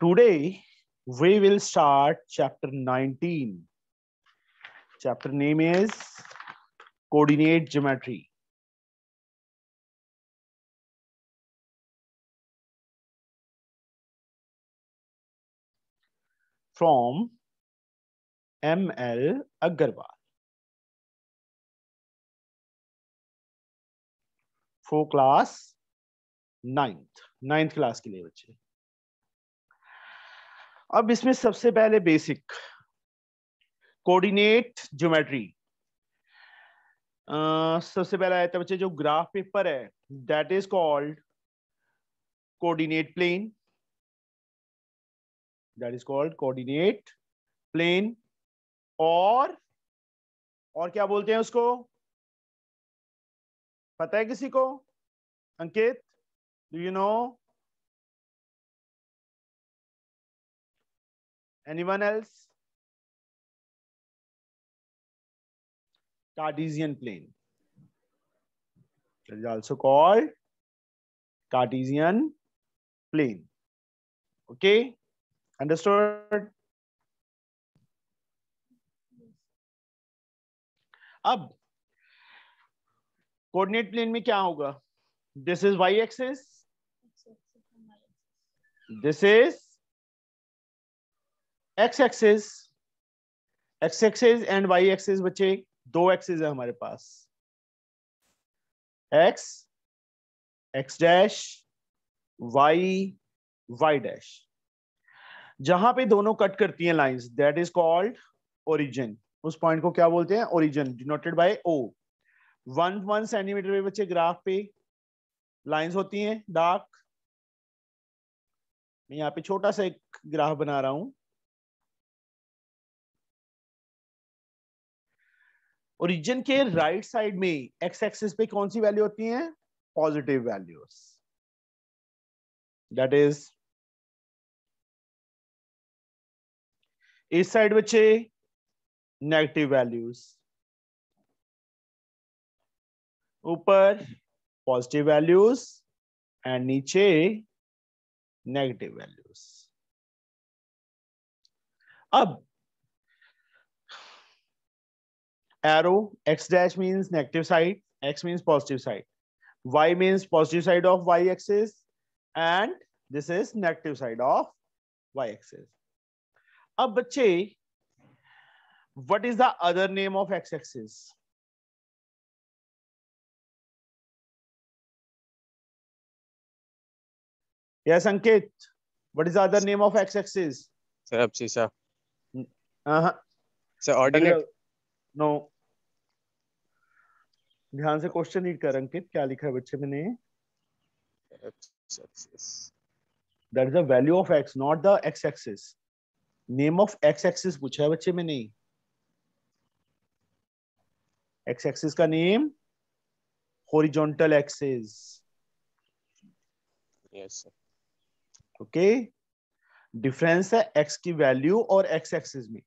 Today we will start chapter 19. Chapter name is coordinate geometry. From ML Aggarwal. For class 9th class के लिए बच्चे। अब इसमें सबसे पहले बेसिक कोऑर्डिनेट ज्योमेट्री। सबसे पहला आता है बच्चे जो ग्राफ पेपर है that is called coordinate plane, that is called coordinate plane. और क्या बोलते हैं उसको, पता है किसी को? Ankit, do you know anyone else? Cartesian plane, it is also called Cartesian plane. Okay, understood? अब कोऑर्डिनेट प्लेन में क्या होगा? This is Y axis, this is x axis, x axis and Y axis. बच्चे दो एक्सिस है हमारे पास, x x dash, Y Y dash. जहां पे दोनों कट करती हैं lines that is called origin. उस पॉइंट को क्या बोलते हैं? Origin, denoted by O. 1 centimetre पे बच्चे ग्राफ पे लाइंस होती हैं डार्क। मैं यहाँ पे छोटा सा एक ग्राफ बना रहा हूं। ओरिजिन के राइट साइड में एक्स एक्सिस पे कौन सी वैल्यू होती है? पॉजिटिव वैल्यूज, दैट इज इस साइड बच्चे नेगेटिव वैल्यूज, ऊपर पॉजिटिव वैल्यूज एंड नीचे नेगेटिव वैल्यूज। अब arrow x dash means negative side, x means positive side, y means positive side of y axis and this is negative side of y axis. अब बच्चे what is the other name of x axis? Yes Ankit, what is the other name of x axis? Sir abscissa. Sir ordinate. No, ध्यान से question read कर अंकित, क्या लिखा है बच्चे मैंने? That is the value of x, not the x axis. Name of x axis पूछा है बच्चे मैंने, एक्स एक्सिस का name horizontal axis. Yes sir. Okay, difference है एक्स की वैल्यू और एक्स एक्सिस में।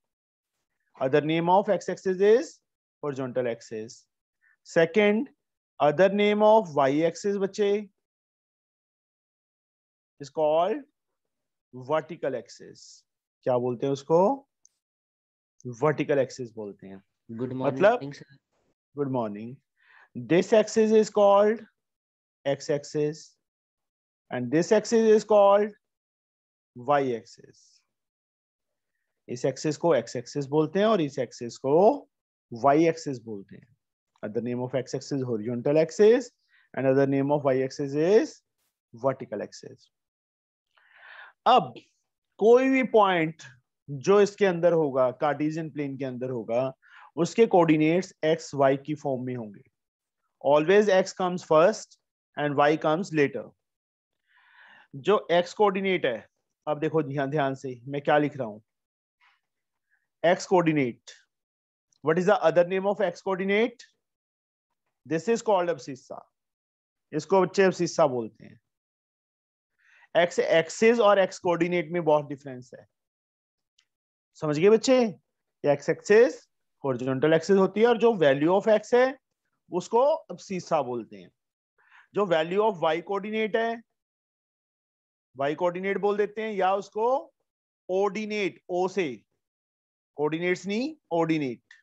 Other name of x-axis is horizontal axis. Second, other name of y-axis बच्चे is called vertical axis. क्या बोलते हैं उसको? Vertical axis बोलते हैं। Good morning. मतलब good morning. This axis is called x-axis and this axis is called y-axis. इस axis को एक्स एक्सिस बोलते हैं और इस एक्सिस को वाई एक्सिस बोलते हैं। Other name of x axis horizontal axis and other name of Y axis is vertical axis. अब कोई भी पॉइंट जो इसके अंदर होगा, कार्टेशियन प्लेन के अंदर होगा, उसके कोऑर्डिनेट्स एक्स वाई की फॉर्म में होंगे। Always x comes first and Y comes later. जो एक्स कोऑर्डिनेट है, अब देखो ध्यान से मैं क्या लिख रहा हूं, x coordinate. What is the other name of x coordinate? This is called abscissa. इसको बच्चे abscissa बोलते हैं। x axis और x coordinate में बहुत difference है। समझ गए बच्चे? x axis horizontal axis होती है और जो value of x है उसको abscissa बोलते हैं। जो value of y coordinate है वाई कोऑर्डिनेट बोल देते हैं या उसको ऑर्डिनेट, ओ से कोऑर्डिनेट्स नहीं ऑर्डिनेट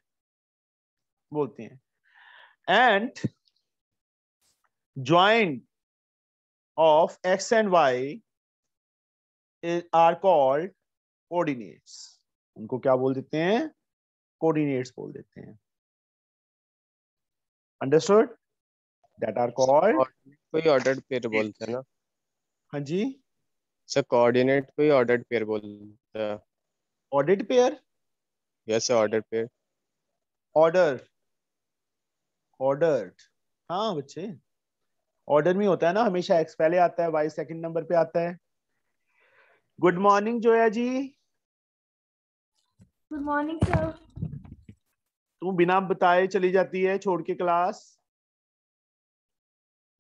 बोलते हैं। And joint of x and Y are called coordinates, उनको क्या बोल देते हैं, कोऑर्डिनेट्स बोल देते हैं। अंडरस्टूड, दैट आर कॉल्ड, कोई ऑर्डर्ड पेयर बोलते हैं ना। हाँ जी सर, कोऑर्डिनेट कोई ऑर्डर्ड पेयर बोलता है। Ordered pair, yes sir, ordered pair, order ordered, हाँ बच्चे ऑर्डर में होता है ना, हमेशा एक्स पहले आता है वाई सेकंड नंबर पे आता है। Good morning Zoya ji. Good morning sir. तू बिना बताए चली जाती है छोड़ के क्लास।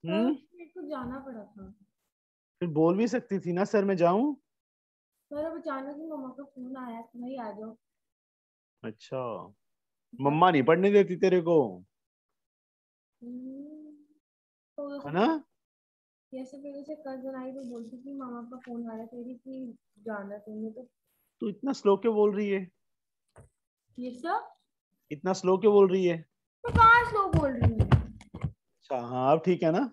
मेरे को जाना पड़ा था। फिर बोल भी सकती थी ना सर मैं जाऊं। सर अब अचानक ही मम्मा का फोन आया कि भाई आ जाओ। अच्छा, मम्मा नहीं पढ़ने देती तेरे को है ना। जैसे से कल जनाई तो बोलती कि मामा का फोन आ रहा है तेरी कि जाना तुमने, तो तू इतना स्लो क्यों बोल रही है? ये सब इतना स्लो क्यों बोल रही है? तो कहाँ स्लो बोल रही है? अच्छा हाँ अब ठीक है ना,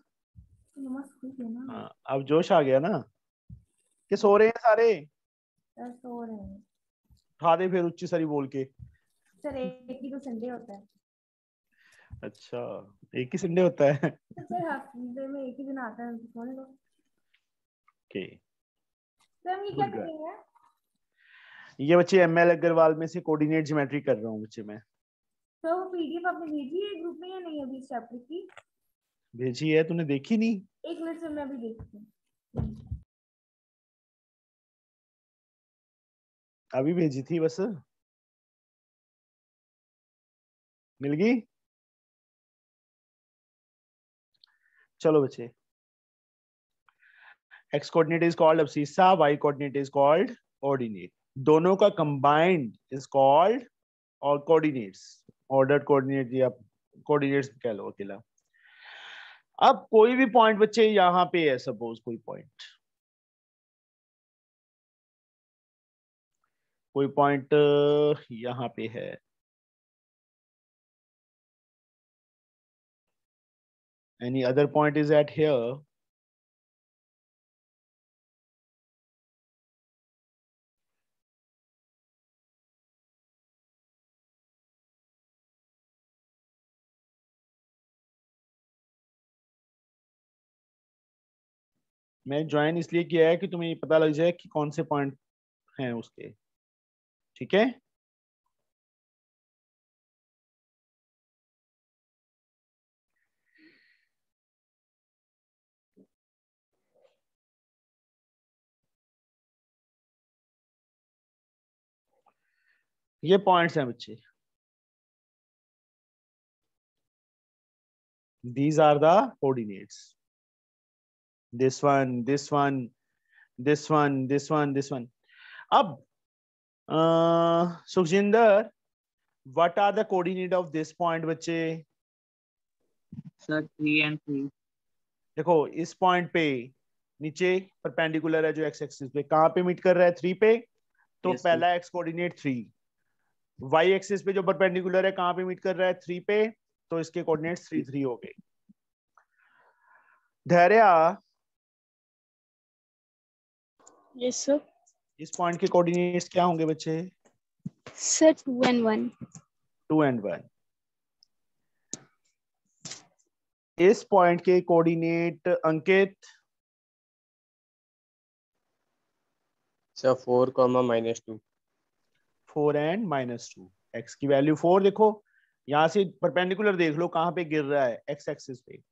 हाँ अब जोश आ गया ना। कि सो रहे हैं सारे, सो रहे हैं, उठा दे फिर उच्ची सारी बोल के। सर एक ही तो संडे होता है। अच्छा एक ही संडे होता है सर, में एक ही दिन आता है। ओके सर हम ये क्या करेंगे? ये बच्चे एमएल अग्रवाल में से कोऑर्डिनेट ज्योमेट्री कर रहा हूं बच्चे मैं। सर वो पीडीएफ आपने भेजी है ग्रुप में या नहीं? अभी चैप्टर की भेजी है, तूने देखी नहीं? एक मिनट सर मैं अभी देखती हूं, अभी भेजी थी बस। मिल गई? चलो बच्चे, x coordinate is called abscissa, y coordinate is called ordinate, दोनों का combined is called और coordinates, ordered coordinate या coordinates कह लो अकेला। अब कोई भी पॉइंट बच्चे यहाँ पे है, सपोज कोई पॉइंट यहाँ पे है, any other point is at here, मैं ज्वाइन इसलिए किया है कि तुम्हें ये पता लग जाए कि कौन से पॉइंट हैं उसके, ठीक है। ये पॉइंट्स हैं बच्चे, these are the coordinates, this one this one this one this one this one. अब Sukhjinder what are the coordinate of this point बच्चे? Sir 3 and 3। देखो इस पॉइंट पे नीचे परपेंडिकुलर है जो एक्स एक्सिस पे, कहाँ पे मीट कर रहा है? 3 पे। तो yes, पहला एक्स कोऑर्डिनेट 3, y एक्सिस पे जो परपेंडिकुलर है कहां पे मीट कर रहा है? 3 पे। तो इसके कोऑर्डिनेट्स 3, 3 हो गए। धैर्या यस सर, इस पॉइंट के कोऑर्डिनेट्स क्या होंगे बच्चे? Sir 2 and 1। 2 and 1। इस पॉइंट के coordinate Ankit? Sir 4, -2। 4 and -2। x की वैल्यू 4 देखो, यहाँ से परपेंडिकुलर देख लो कहाँ पे गिर रहा है, x एक्सिस पे,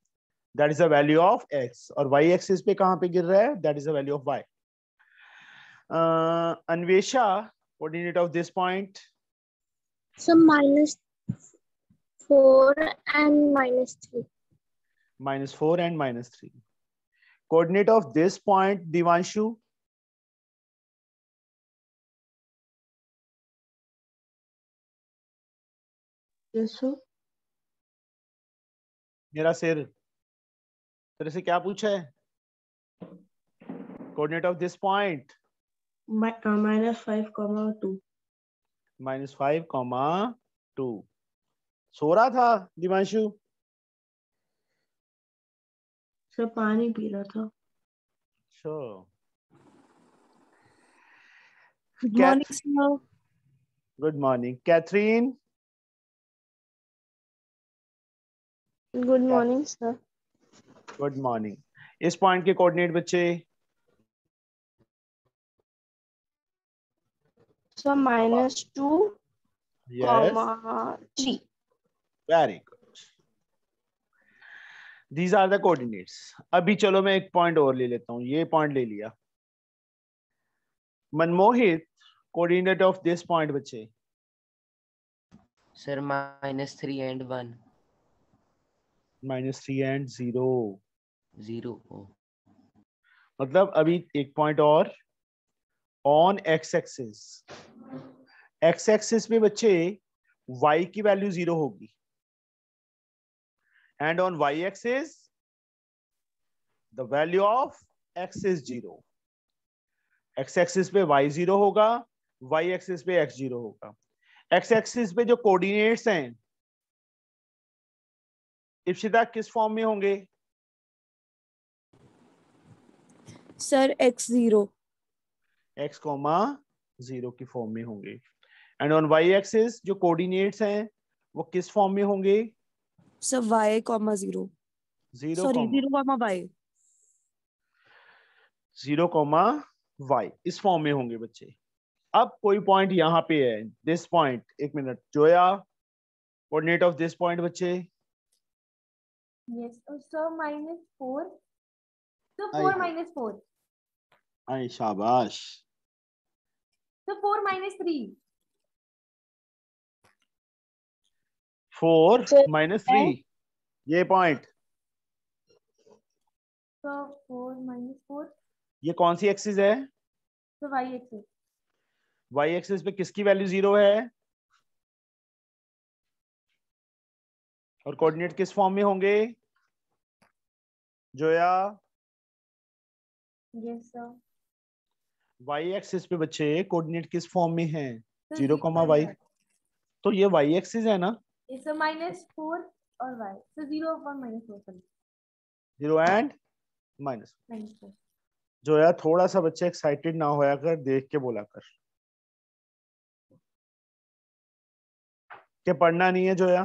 that is the value of x, और y एक्सिस पे कहाँ पे गिर रहा है, that is the value of y। Anvesha coordinate of this point? So -4 and -3। -4 and -3। Coordinate of this point Divanshu? मेरा सिर, तेरे से क्या पूछा है? coordinate of this point? -5, 2. -5, 2. सो रहा था दिवांशु? सर पानी पी रहा था। Good morning Catherine. Good morning sir. Good morning. इस पॉइंट के कोऑर्डिनेट बच्चे sir -2, 3. Very good. These are the coordinates. अभी चलो मैं एक पॉइंट और ले लेता हूं। ये पॉइंट ले लिया। Manmohit coordinate of this point बच्चे सर -3 and 1. -3 and 0. मतलब अभी एक पॉइंट और on x axis. X axis पे बच्चे y की वैल्यू 0 होगी and on y axis the value of x is 0। x axis पे y 0 होगा, y एक्सिस पे x 0 होगा। x एक्सिस पे जो कोऑर्डिनेट्स हैं इप्सिता किस फॉर्म में होंगे सर? x, 0 की फॉर्म में होंगे। एंड ऑन y एक्सिस जो कोऑर्डिनेट्स हैं वो किस फॉर्म में होंगे सर? y, 0, 0, y इस फॉर्म में होंगे बच्चे। अब कोई पॉइंट यहाँ पे है, दिस पॉइंट। एक minute Zoya, coordinate of this point बच्चे। Yes sir -4। सर 4, -4। आई शाबाश। सर 4, -3। 4, -3 ये पॉइंट। सर 4, -4 ये कौन सी एक्सिस है? Sir Y axis. Y axis पे किसकी वैल्यू 0 है और कोऑर्डिनेट किस फॉर्म में होंगे Zoya? Yes sir. Y axis पे बच्चे कोऑर्डिनेट किस फॉर्म में हैं? 0, y। तो ये वाई एक्सिस है ना। यस सर -4 और y सर 0 और -4। जोया थोड़ा सा बच्चे एक्साइटेड ना होया कर, देख के बोला कर के पढ़ना नहीं है। जोया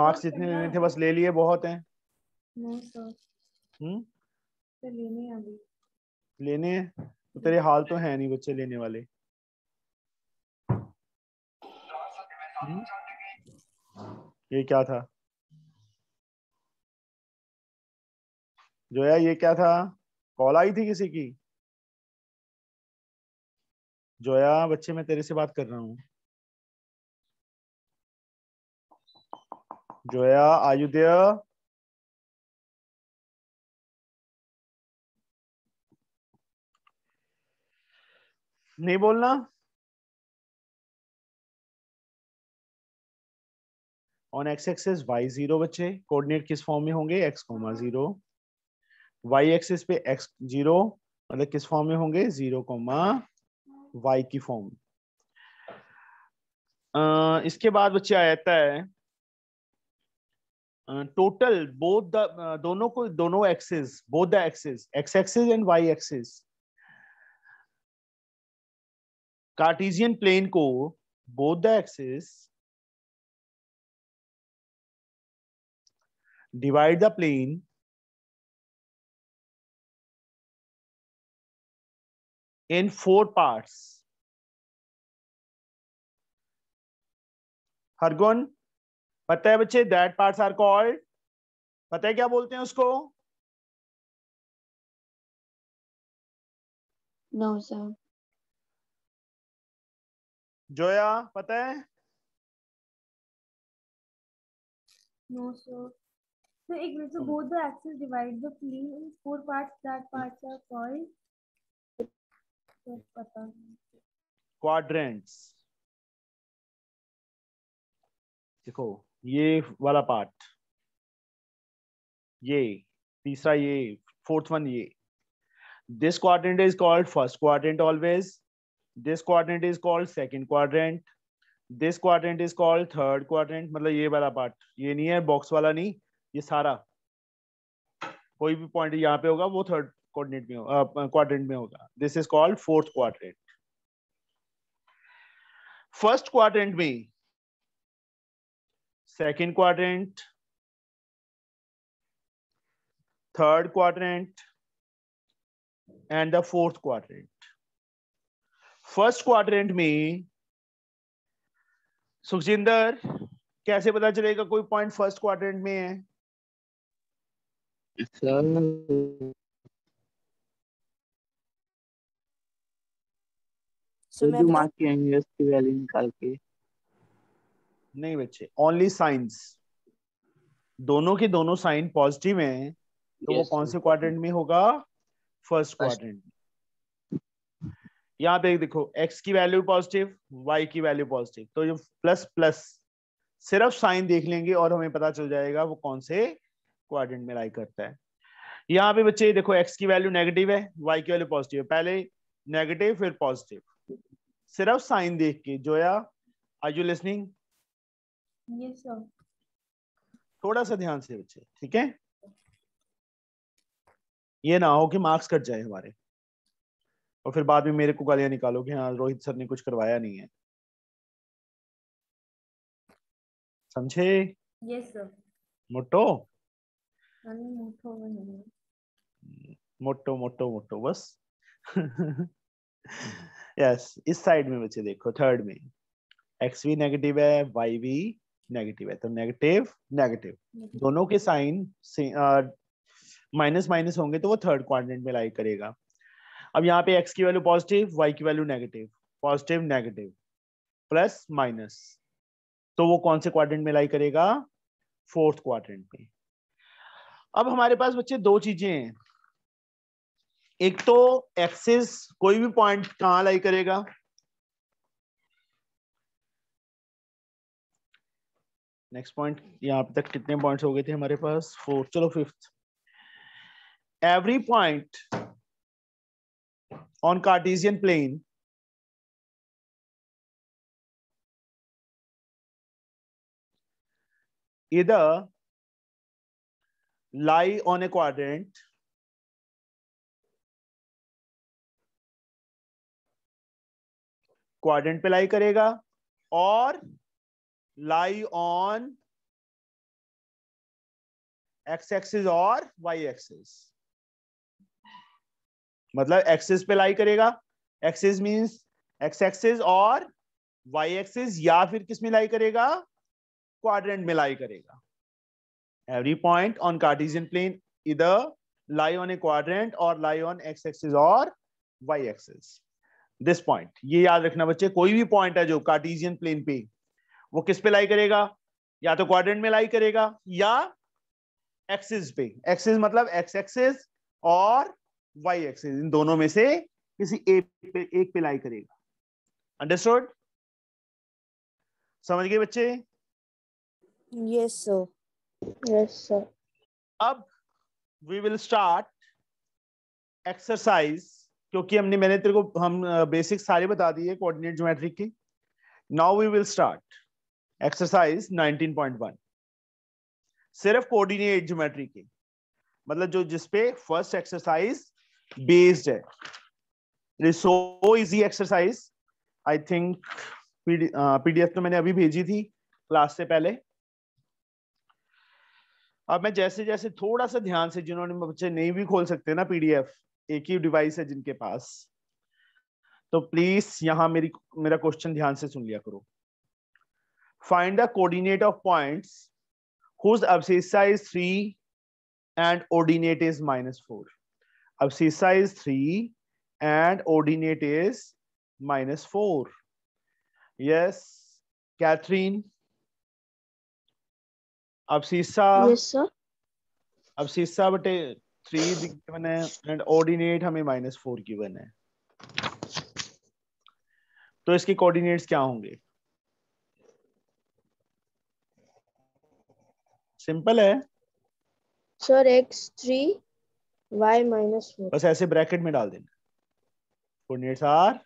मार्क्स जितने लेने थे बस ले लिए, बहुत हैं। नहीं सर। तो लेने अभी लेने तो तेरे हाल तो है नहीं बच्चे लेने वाले। ये क्या था जोया? ये क्या था? कॉल आई थी किसी की? जोया बच्चे मैं तेरे से बात कर रहा हूँ। Zoya are you there? नहीं बोलना। ऑन एक्स एक्सिस y, 0 बच्चे कोऑर्डिनेट किस फॉर्म में होंगे? x, 0। y एक्सिस पे x, 0 मतलब किस फॉर्म में होंगे? 0, y की फॉर्म। इसके बाद बच्चे आता है टोटल बोथ द दोनों axis, both the axis, x axis and y axis. Cartesian plane को both the axis divide the plane in 4 parts। Hargun पता है बच्चे that parts are called, पता है क्या बोलते हैं उसको? No sir। जोया पता है? No sir। So both the axes divide the plane in 4 parts. That parts are called quadrants. देखो ये वाला पार्ट, ये तीसरा, ये फोर्थ वन, ये This quadrant is called first quadrant always. This quadrant is called second quadrant. This quadrant is called third quadrant. मतलब ये वाला पार्ट, ये नहीं है बॉक्स वाला, नहीं, ये सारा, कोई भी पॉइंट यहाँ पे होगा वो थर्ड कोऑर्डिनेट में होगा, क्वाड्रेंट में होगा. This is called fourth quadrant. First quadrant में second quadrant, third quadrant and the fourth quadrant. First quadrant में सुखजिंदर कैसे पता चलेगा कोई पॉइंट फर्स्ट क्वाड्रेंट में है? जो मार्क किएंगे उसकी वैल्यू निकाल के. नहीं बच्चे, ओनली साइंस, दोनों के दोनों साइन पॉजिटिव हैं तो वो कौन से क्वाड्रेंट में होगा? First quadrant. यहाँ पे देखो, एक्स की वैल्यू पॉजिटिव, वाई की वैल्यू पॉजिटिव, तो ये प्लस प्लस, सिर्फ साइन देख लेंगे और हमें पता चल जाएगा वो कौन से क्वाड्रेंट में लाई करता है. यहाँ पे बच्चे देखो, एक्स की वैल्यू नेगेटिव है, वाई की वैल्यू पॉजिटिव है, पहले नेगेटिव फिर पॉजिटिव, सिर्फ साइन देख के. Zoya, are you listening? Yes sir. थोड़ा सा ध्यान से बच्चे, ठीक है, ये ना हो कि मार्क्स कट जाए हमारे और फिर बाद में मेरे को गालियां निकालो कि हाँ रोहित सर ने कुछ करवाया नहीं है. समझे? Yes sir. मोटो मोटो मोटो मोटो बस. यस, इस साइड में बच्चे देखो, थर्ड में एक्स भी नेगेटिव है, वाई भी नेगेटिव है, तो नेगेटिव नेगेटिव दोनों के साइन माइनस माइनस होंगे तो वो थर्ड क्वाड्रेंट में लाई करेगा. अब यहाँ पे एक्स की वैल्यू पॉजिटिव, वाई की value negative, positive negative plus minus, तो वो कौन से क्वाड्रेंट में लाई करेगा? फोर्थ क्वाड्रेंट में. अब हमारे पास बच्चे दो चीजें हैं, एक तो एक्सिस कोई भी पॉइंट कहां लाई करेगा? नेक्स्ट पॉइंट, यहां पे तक कितने पॉइंट्स हो गए थे हमारे पास? फोर, चलो fifth. Every point on Cartesian plane either lie on a quadrant पे लाई करेगा और लाई ऑन एक्स एक्सिस और वाई एक्सिस. मतलब एक्सिस पे लाई करेगा, एक्सिस मींस एक्स एक्सिस, और वाई एक्सिस या फिर किस में लाई करेगा? क्वाड्रेंट में लाई करेगा. Every point on Cartesian plane इधर लाई ऑन ए क्वाड्रेंट और लाई ऑन एक्स एक्सिस और वाई एक्सिस. दिस पॉइंट ये याद रखना बच्चे, कोई भी पॉइंट है जो कार्टेशियन प्लेन पे, वो किस पे लाई करेगा? या तो क्वाड्रेंट में लाई करेगा या एक्सिस पे. एक्सिस मतलब एक्स एक्सिस और वाई एक्सिस, इन दोनों में से किसी एक पे लाई करेगा. अंडरस्टूड? समझ गए बच्चे? Yes sir. Yes sir. अब वी विल स्टार्ट एक्सरसाइज, क्योंकि मैंने तेरे को बेसिक सारे बता दिए कोऑर्डिनेट ज्योमेट्री के. Now we will start exercise 19.1, सिर्फ कोऑर्डिनेट ज्योमेट्री के, मतलब जो जिसपे फर्स्ट एक्सरसाइज बेस्ड है. It's so easy exercise. I think PDF तो मैंने अभी भेजी थी क्लास से पहले. अब मैं जैसे जैसे थोड़ा सा ध्यान से, जिन्होंने बच्चे नहीं भी खोल सकते ना पीडीएफ, एक ही डिवाइस है जिनके पास, तो प्लीज यहाँ मेरा क्वेश्चन ध्यान से सुन लिया करो. Find the coordinate of points whose abscissa is 3 and ordinate is -4. Abscissa is 3 and ordinate is -4. Yes Catherine. Abscissa, abscissa बटे 3 गिवन है एंड ऑर्डिनेट हमें -4 गिवन है, तो इसके कोऑर्डिनेट्स क्या होंगे? सिंपल है सर, x 3 y माइनस 4, बस ऐसे ब्रैकेट में डाल देना। Coordinates are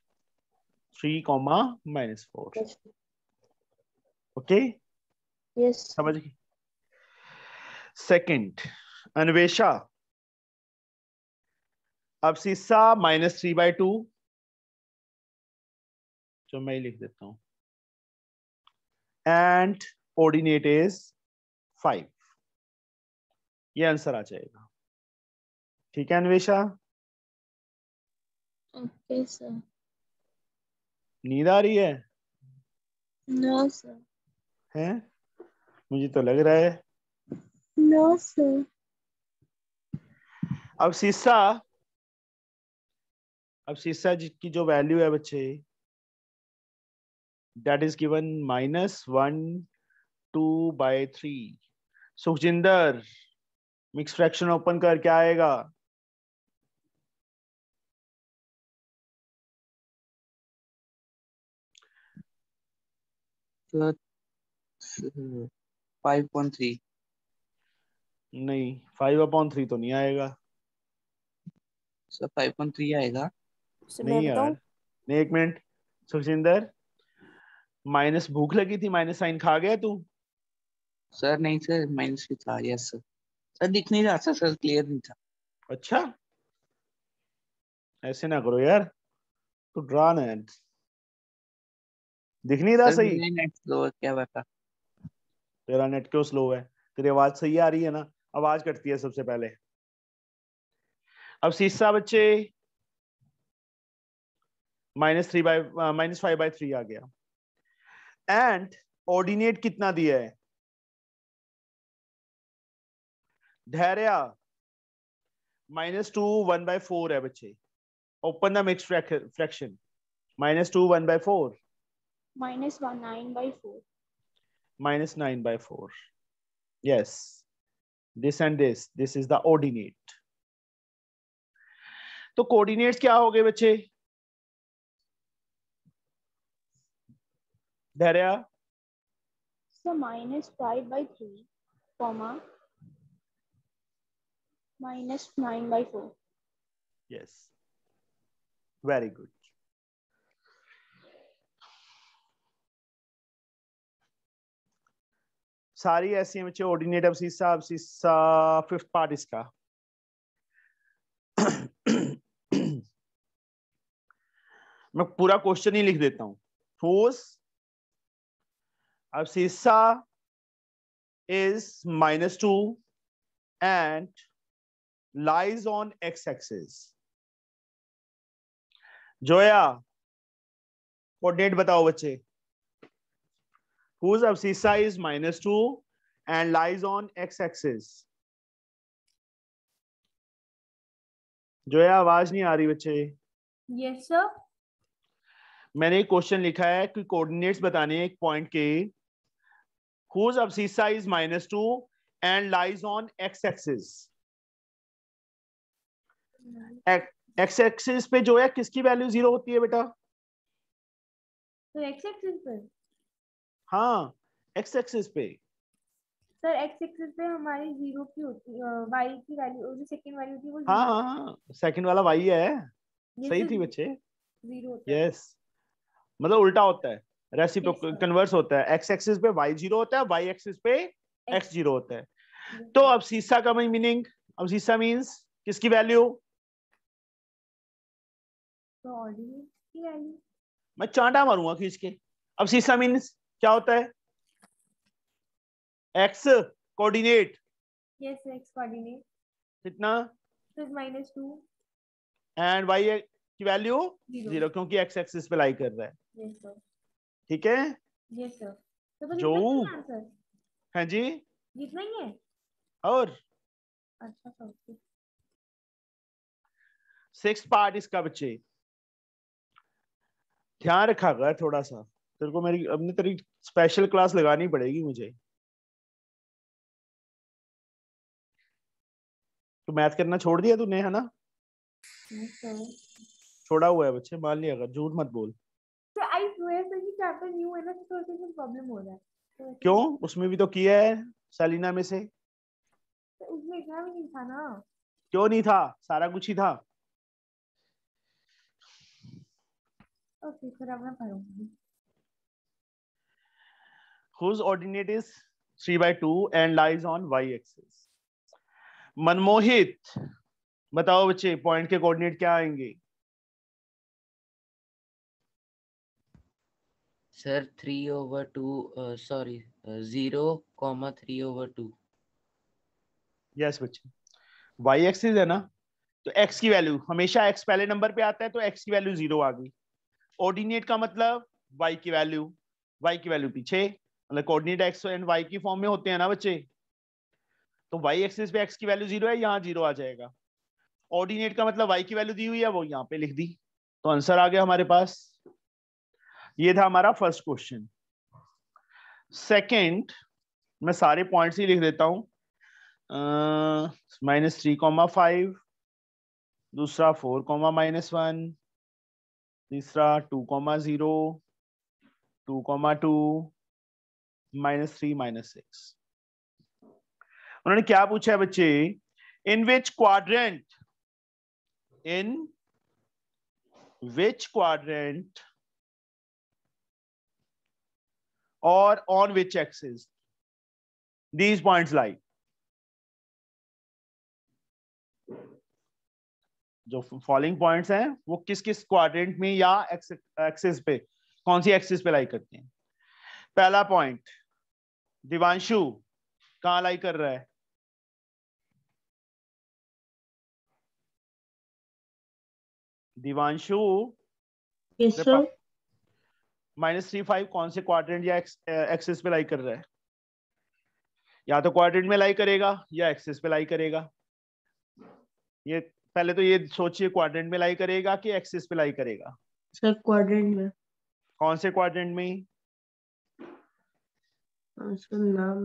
3, -4। ओके, यस, समझ गए। सेकंड, अन्वेषा अब्सिस्सा -3/2, जो मैं लिख देता हूं, एंड ऑर्डिनेट इज 5। ये आंसर आ जाएगा। ठीक है अन्वेषा? Okay sir. नींद आ रही है? No sir. है? मुझे तो लग रहा है। No sir. अब सीसा की जो वैल्यू है बच्चे, that is given -1/2/3। Sukhjinder, mix fraction open कर क्या आएगा? तो 5/3 नहीं, 5/3 तो नहीं आएगा सर, 5/3 आएगा। नहीं यार, नहीं, एक मिनट सुखजिंदर, माइनस, भूख लगी थी, माइनस साइन खा गया तू? सर नहीं सर, माइनस ही था। Yes sir. सर दिख नहीं रहा सर, क्लियर नहीं था। अच्छा, ऐसे ना करो यार, तू ड्रा ना, दिख नहीं रहा सही। नेट स्लो है क्या बेटा? तेरा नेट क्यों स्लो है? तेरी आवाज सही आ रही है ना? आवाज कटती है सबसे पहले। अब सीसा बच्चे -5/3 आ गया, एंड ऑर्डिनेट कितना दिया है? धैर्या -2/4 है बच्चे। Open the mix fraction, -2/4 -9/4 -9/4। Yes, this and this, this is the ordinate। तो कोऑर्डिनेट्स क्या हो गए बच्चे? Dhairya sir, -5/3 -9/4। Yes, very good। सारी ऐसी हैं बच्चे, ऑर्डिनेट, अब्सिस्सा, फिफ्थ पार्ट इसका। मैं पूरा क्वेश्चन ही लिख देता हूं। ठोस abscissa is -2 and lies on x-axis। Zoya, coordinate बताओ बच्चे। Whose abscissa is -2 and lies on x-axis? Zoya, आवाज नहीं आ रही बच्चे। Yes sir। मैंने एक क्वेश्चन लिखा है कि कोऑर्डिनेट्स बताने हैं एक पॉइंट के। Whose abscissa is -2 and lies on x-axis? x-axis पे जोया किसकी वैल्यू 0 होती है बेटा? तो x-axis पे, हाँ, x-axis पे सर, x-axis पे हमारी 0 की होती है, y की वैल्यू, जो सेकंड वाली होती है वो, हाँ, सेकंड वाला y है। सही थी बच्चे, 0 होता है। यस, मतलब उल्टा होता है, रेसिप्रोकल कन्वर्स होता है। x-axis पे y 0 होता है, y-axis पे x 0 होता है। तो अब्सिस्सा का मीनिंग, अब्सिस्सा मींस किसकी वैल्यू? तो ऑर्डिनेट की वैल्यू। मैं चांटा मारूंगा खींच के। अब्सिस्सा मींस क्या होता है? x coordinate. Yes, x coordinate कितना? -2 एंड y की वैल्यू 0, क्योंकि x एक्सिस पे लाई कर रहा है। Yes sir. ठीक है? Yes sir. तो जो आंसर, हां जी, इतना ही है। और अच्छा सर, सिक्स्थ पार्ट इसका बच्चे, ध्यान रखा कर थोड़ा सा। तेरे को मेरी अपनी तेरी स्पेशल क्लास लगानी पड़ेगी मुझे। तो मैथ करना छोड़ दिया तूने, है ना? छोड़ा हुआ है बच्चे, मान लिया कर, झूठ मत बोल। तो आई स्वेयर सर, ये चैप्टर न्यू है ना, तो थोड़ी सी प्रॉब्लम हो रहा है। तो क्यों? उसमें भी तो किया है सेलिना में से, तो उसमें क्या भी नहीं था ना। क्यों नहीं था, सारा कुछ ही था। फिर अब मैं पढ़ूंगी। Whose ordinate is 3/2 and lies on y-axis. Manmohit, बताओ बच्चे पॉइंट के कोऑर्डिनेट क्या आएंगे? Sir 3/2 sorry 0, 3/2। यस बच्चे, वाई एक्सिस है ना, तो एक्स की वैल्यू हमेशा एक्स पहले नंबर पे आता है, तो एक्स की वैल्यू 0 आ गई। ऑर्डिनेट का मतलब वाई की वैल्यू, वाई की वैल्यू पीछे, मतलब कोऑर्डिनेट एक्स एंड वाई की फॉर्म में होते हैं ना बच्चे, तो वाई एक्सिस पे एक्स की वैल्यू 0 है, यहाँ 0 आ जाएगा। ऑर्डिनेट का मतलब वाई की वैल्यू दी हुई है, वो यहाँ पे लिख दी, तो आंसर आ गया हमारे पास। ये था हमारा फर्स्ट क्वेश्चन। सेकंड, मैं सारे पॉइंट्स ही लिख देता हूँ। -3,5, दूसरा 4,-1, तीसरा 2,0, 2,2, -3, -6। उन्होंने क्या पूछा है बच्चे? इन विच क्वाड्रेंट, और on which axis these points lie. जो फॉलोइंग पॉइंट्स हैं वो किस किस क्वाड्रेंट में या एक्सिस पे, कौन सी एक्सिस पे लाई करते हैं? पहला पॉइंट दिवांशु कहाँ लाई कर रहा है? दिवांशु -3,5 कौन से क्वाड्रेंट या एक्सिस पे लाई कर रहा है? या तो क्वाड्रेंट में लाई करेगा या एक्सिस पे लाई करेगा। ये पहले तो ये सोचिए, क्वाड्रेंट में लाई करेगा कि एक्सिस पे लाई करेगा? सर क्वाड्रेंट में। कौन से क्वाड्रेंट में? उसका नाम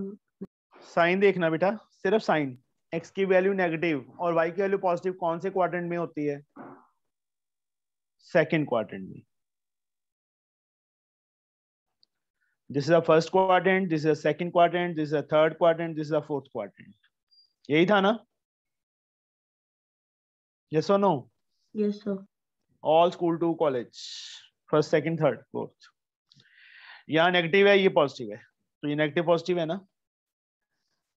साइन देखना बेटा, सिर्फ साइन। एक्स की वैल्यू नेगेटिव और वाई की वैल्यू पॉजिटिव कौन से क्वाड्रेंट में होती है? सेकंड क्वाड्रेंट में। This is the first quadrant, this is the second quadrant, this is the third quadrant, this is the fourth quadrant. यही था ना? यस और no? Yes sir. All school to college, first second third fourth. यहाँ negative है, ये positive है, तो ये नेगेटिव पॉजिटिव है ना।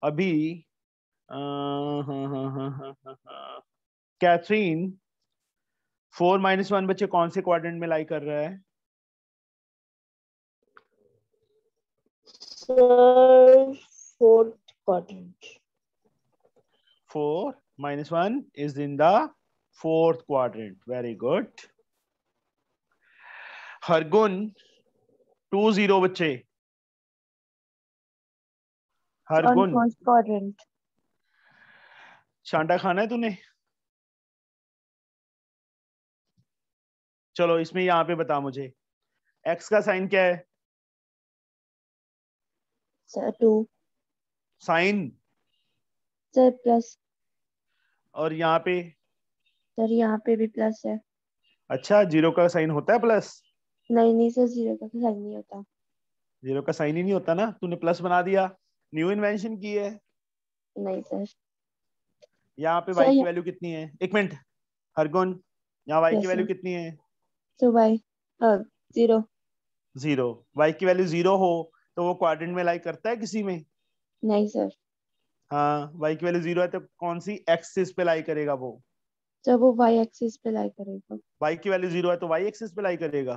अभी कैथरीन 4-1 बच्चे कौन से क्वाड्रेंट में लाई कर रहा है? Sir fourth quadrant. 4-1 is in the fourth quadrant, very good. Hargun 2-0 बच्चे, हरगुन शांडा खाना है तूने? चलो इसमें यहाँ पे बता मुझे, एक्स का साइन क्या है? सर 2। साइन सर प्लस, और यहाँ पे सर यहाँ पे भी प्लस है। अच्छा 0 का साइन होता है प्लस? नहीं नहीं सर 0 का साइन नहीं होता। 0 का साइन ही नहीं होता ना, तूने प्लस बना दिया, न्यू इन्वेंशन की है। नहीं सर। यहाँ पे वाई की वैल्यू कितनी है? एक मिनट हरगुन, यहाँ वाई की वैल्यू कितनी है? तो वाई 0। वाई की वैल्यू 0 हो तो वो क्वाड्रेंट में लाई करता है किसी में? नहीं सर। हाँ वाई की वैल्यू 0 है तो कौन सी एक्सिस पे लाई करेगा वो? जब वो वाई एक्सिस पे लाई करेगा। वाई की वैल्यू 0 है तो वाई एक्सिस पे लाई करेगा?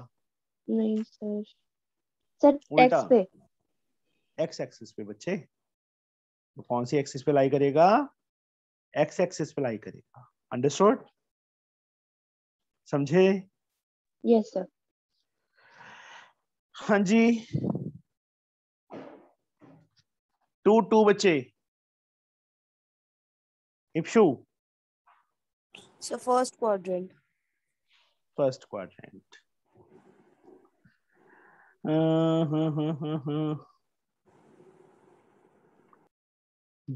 नहीं सर, सर एक्स पे, एक्स एक्सिस पे बच्चे। तो कौन सी एक्सिस पे लाई करेगा? एक्स एक्सिस पे लाई करेगा। अंडरस्टूड? समझे? Yes sir. हाँ जी 2-2 बच्चे। Ipshu sir first quadrant. First quadrant.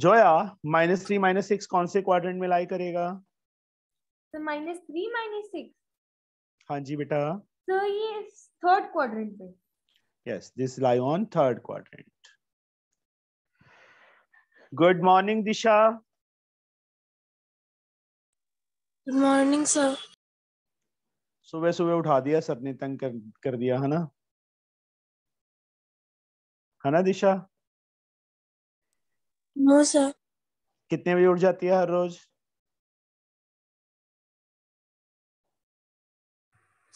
Zoya -3, -6 कौन से क्वाड्रेंट में लाई करेगा? सर -3, -6। हाँ जी बेटा। सर ये थर्ड क्वाड्रेंट पे। Yes this lie on third quadrant. Good morning Disha. Good morning sir. सुबह सुबह उठा दिया सर ने, तंग कर दिया है ना, है ना दिशा? No sir. कितने बजे उठ जाती है हर रोज?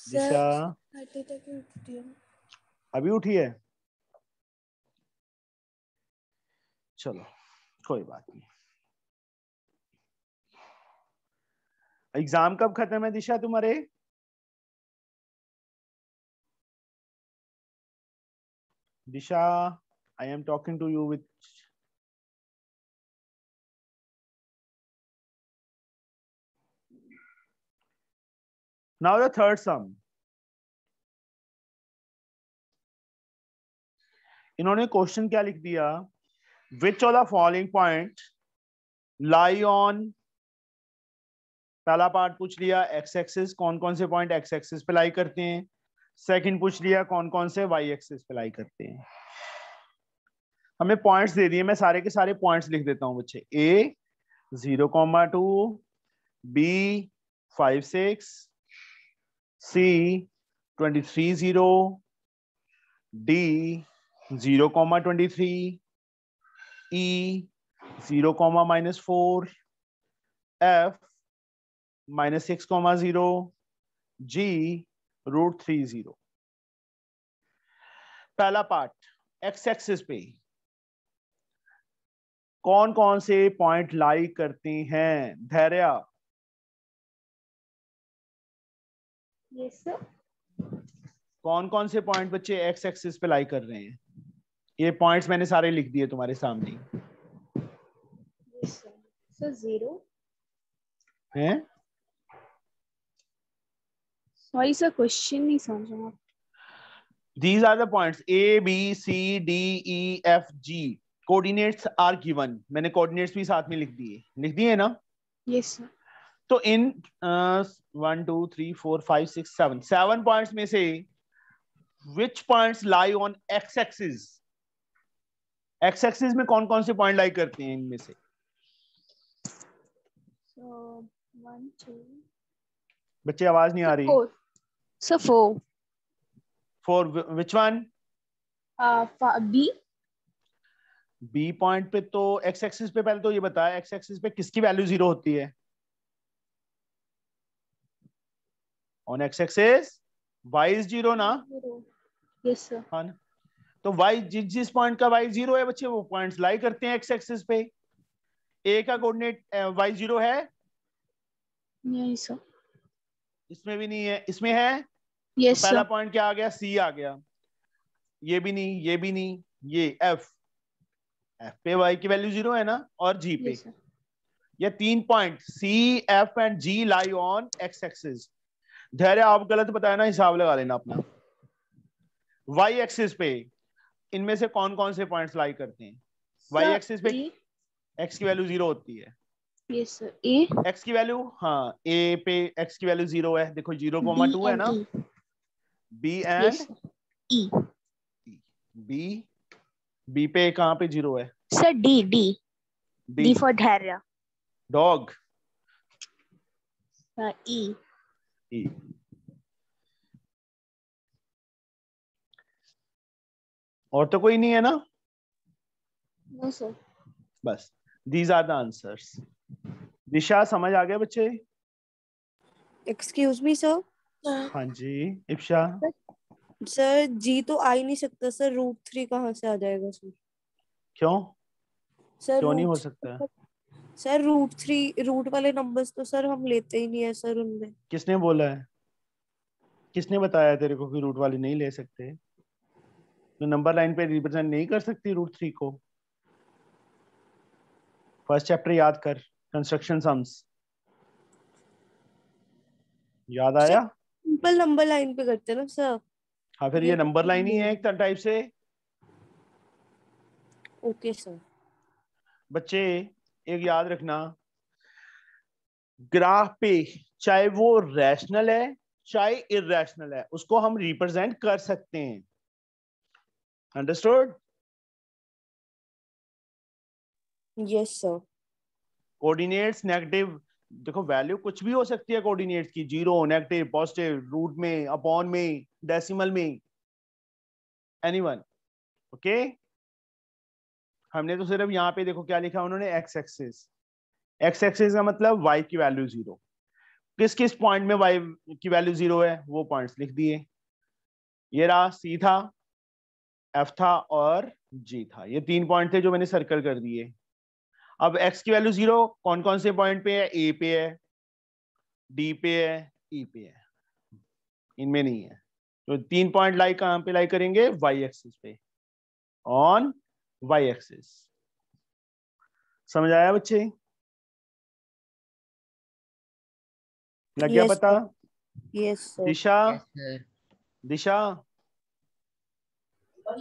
दिशा अभी उठी है? चलो कोई बात नहीं। एग्जाम कब खत्म है दिशा तुम्हारे? Disha I am talking to you with now the third sum। इन्होंने क्वेश्चन क्या लिख दिया? Which of the following point lie on, पहला पार्ट पूछ लिया x एक्सिस, कौन कौन से पॉइंट x एक्सिस पे लाई करते हैं। सेकंड पूछ लिया कौन कौन से y एक्सिस पे लाई करते हैं। हमें पॉइंट्स दे दिए, मैं सारे के सारे पॉइंट्स लिख देता हूं बच्चे। a 0,2, b 5,6, C 23,0, D 0,23, E 0,-4, F -6,0, G √30। पहला पार्ट x एक्सिस पे कौन कौन से पॉइंट लाई करते हैं? धैर्या। Yes, sir। कौन कौन से पॉइंट बच्चे x एक्सिस पे लाई कर रहे हैं? ये पॉइंट्स मैंने सारे लिख दिए तुम्हारे सामने। Yes, sir। So, 0 है? Sorry sir, question नहीं समझा। These are the points A, B, C, D, E, F, G। Coordinates are given। मैंने कोऑर्डिनेट्स भी साथ में लिख दिए, ना? Yes, sir। तो इन 1 2 3 4 5 6 7 पॉइंट्स में से which points lie on x axis? X axis में कौन कौन से पॉइंट लाई करते हैं इनमें से? बच्चे आवाज नहीं आ रही। So 4 which one? B. B point पे तो एक्स एक्सिस पे, पहले तो ये बताया एक्स एक्सिस पे किसकी वैल्यू 0 होती है? On x axis y is 0 ना? Yes sir। हाँ ना, तो y जिस पॉइंट का y 0 है बच्चे वो पॉइंट्स लाई करते हैं x एक्सिस पे। a का कोऑर्डिनेट y 0 है? नहीं सर। इसमें भी नहीं है, इसमें है। Yes, तो पहला पॉइंट क्या आ गया? c आ गया। ये भी नहीं, ये भी नहीं, ये f। f पे y की वैल्यू 0 है ना, और g पे। Yes, ये 3 पॉइंट c f एंड g लाई ऑन x एक्सिस। धैर्य आप गलत बताया ना, हिसाब लगा लेना अपना। y एक्सिस पे इनमें से कौन कौन से पॉइंट्स लाई करते हैं? y एक्सिस पे x की वैल्यू 0 होती है। Yes sir. a x की वैल्यू, हाँ a पे x की वैल्यू 0 है, देखो 0,2 है ना। b and e, b b पे कहाँ पे 0 है sir? d d d for Dhairya dog. e और तो कोई नहीं है ना? No sir. बस these are the answers. Disha समझ आ गया बच्चे? Excuse me sir. हाँ जी इफ्शा। सर जी तो आ ही नहीं सकता सर, √3 कहाँ से आ जाएगा सर? क्यों सर? क्यों नहीं हो सकता सर? √3 रूट वाले नंबर्स तो सर हम लेते ही नहीं है सर उनमें। किसने बोला है? किसने बताया तेरे को कि रूट वाले नहीं ले सकते? तो नंबर लाइन पे रिप्रेजेंट नहीं कर सकती √3 को। फर्स्ट चैप्टर याद कर, कंस्ट्रक्शन सम्स। याद आया? सिंपल नंबर लाइन पे करते ना सर। हाँ फिर ये नंबर लाइन ही है एक टाइप से। Okay sir. बच्चे एक याद रखना, ग्राफ पे चाहे वो रैशनल है चाहे इरैशनल है, उसको हम रिप्रेजेंट कर सकते हैं। Understood? Yes sir. Coordinates negative देखो वैल्यू कुछ भी हो सकती है कोऑर्डिनेट की, जीरो, नेगेटिव, पॉजिटिव, रूट में, अपॉन में, डेसिमल में, एनीवन, ओके। हमने तो सिर्फ यहाँ पे देखो क्या लिखा उन्होंने, एक्स एक्सिस, एक्स एक्सिस का मतलब वाई की वैल्यू जीरो, किस किस पॉइंट में वाई की वैल्यू जीरो है वो पॉइंट्स लिख दिए। ये रहा सी था, एफ था और जी था, ये तीन पॉइंट थे जो मैंने सर्कल कर दिए। अब एक्स की वैल्यू जीरो कौन कौन से पॉइंट पे है, ए पे है, डी पे है, ई पे है, इनमें नहीं है। तो तीन पॉइंट लाई कहाँ पे लाई करेंगे, वाई एक्सिस पे, ऑन वाई एक्सिस। समझ आया बच्चे, लग गया पता? Yes sir. Disha, Disha,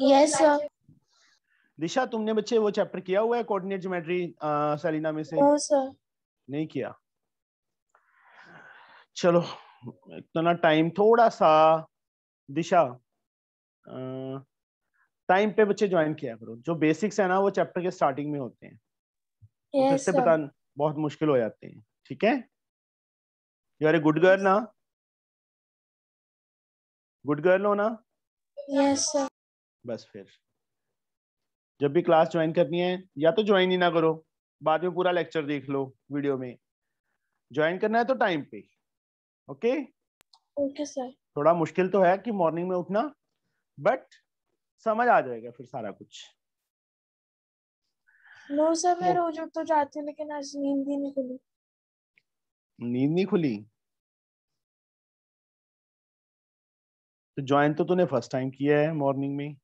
yes sir. Disha तुमने बच्चे वो चैप्टर किया हुआ है कोऑर्डिनेट ज्योमेट्री सेलिना में से? नो सर, नहीं किया। चलो इतना टाइम थोड़ा सा दिशा टाइम पे बच्चे ज्वाइन किया करो, जो बेसिक्स है ना वो चैप्टर के स्टार्टिंग में होते हैं, फिर से पता बहुत मुश्किल हो जाते हैं, ठीक है? You are a good girl ना, गुड गर्ल हो ना? Yes sir. बस फिर जब भी क्लास ज्वाइन करनी है या तो ज्वाइन ही ना करो, बाद में पूरा लेक्चर देख लो वीडियो में। ज्वाइन करना है तो टाइम पे, ओके? Okay sir. थोड़ा मुश्किल तो है कि मॉर्निंग में उठना, बट समझ आ जाएगा फिर सारा कुछ। नो सर मैं रोज उठ तो जाती हूँ लेकिन आज नींद ही नहीं खुली। नींद नहीं खुली तो ज्वाइन तो तूने फर्स्ट टाइम किया है मॉर्निंग में।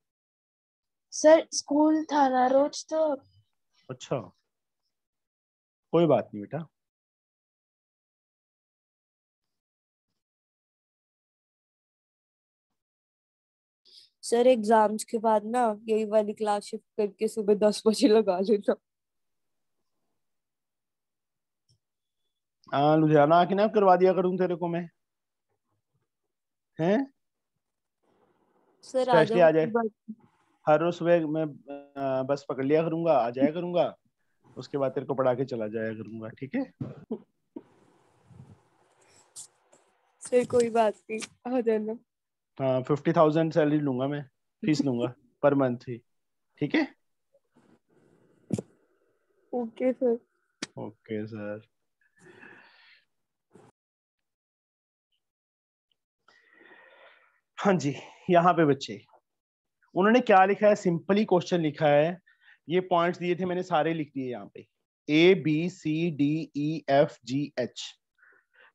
सर स्कूल था ना रोज तो। अच्छा कोई बात नहीं बेटा, सर एग्जाम्स के बाद ना यही वाली क्लास शिफ्ट करके सुबह 10 बजे लगा लेता। लुधियाना आके ना करवा दिया करूं तेरे को मैं, हैं सर? आ जाए हर रोज सुबह मैं बस पकड़ लिया करूंगा, आ जाया करूंगा, उसके बाद तेरे को पढ़ा के चला जाया करूंगा, ठीक है? सर कोई बात नहीं, आ जाना। हाँ 50,000 सैलरी लूंगा मैं, फीस लूंगा पर मंथ ही, ठीक है? Okay sir. Okay sir. हाँ जी, यहाँ पे बच्चे उन्होंने क्या लिखा है, सिंपली क्वेश्चन लिखा है। ये पॉइंट्स दिए थे मैंने, सारे लिख दिए यहाँ पे, A B C D E F G H.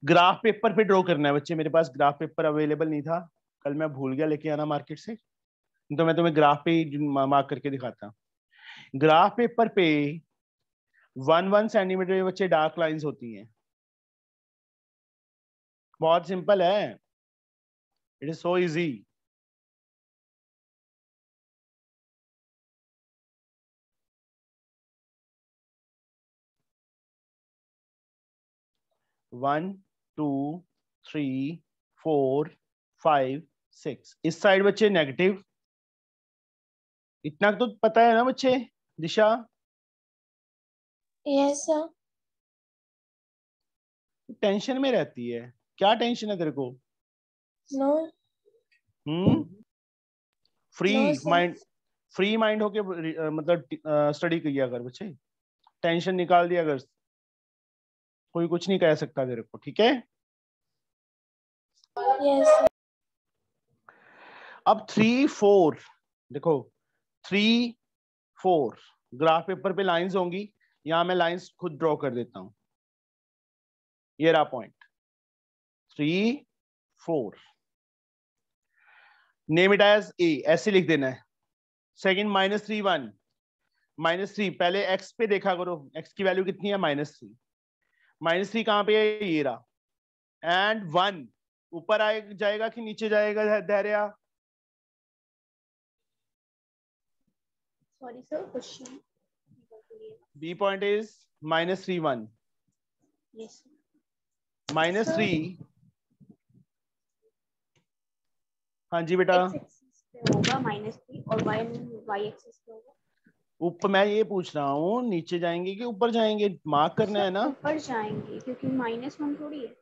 Graph paper पे ड्रॉ करना है बच्चे, मेरे पास ग्राफ पेपर अवेलेबल नहीं था, कल मैं भूल गया लेके आना मार्केट से, तो मैं तुम्हें ग्राफ पे मार्क करके दिखाता। ग्राफ पेपर पे 1-1 सेंटीमीटर में बच्चे डार्क लाइन्स होती हैं, बहुत सिंपल है, it is so easy. One two three four five six, इस साइड बच्चे नेगेटिव, इतना तो पता है ना बच्चे? दिशा यस सर। टेंशन में रहती है, क्या टेंशन है तेरे को? No free mind, free mind होके मतलब स्टडी किया कर बच्चे, टेंशन निकाल दिया कर, कोई कुछ नहीं कह सकता तेरे को, ठीक है? yes. अब 3-4 देखो, 3-4 ग्राफ पेपर पे लाइंस होंगी, यहाँ मैं लाइंस खुद ड्रॉ कर देता हूँ। ये रहा point 3-4, name it as A, ऐसे लिख देना है। सेकेंड -3 1 -3, पहले एक्स पे देखा करो, एक्स की वैल्यू कितनी है, -3, -3 कहाँ पे है, ये रहा। एंड 1 ऊपर आ जाएगा कि नीचे जाएगा Dhairya? Sorry sir question, B point is -3 1, -3। हाँ जी बेटा, होगा -3 और y एक्सिस पे होगा, ऊपर, मैं ये पूछ रहा हूँ नीचे जाएंगे कि ऊपर जाएंगे, मार्क करना है ना। ऊपर जाएंगे क्योंकि -1 थोड़ी है।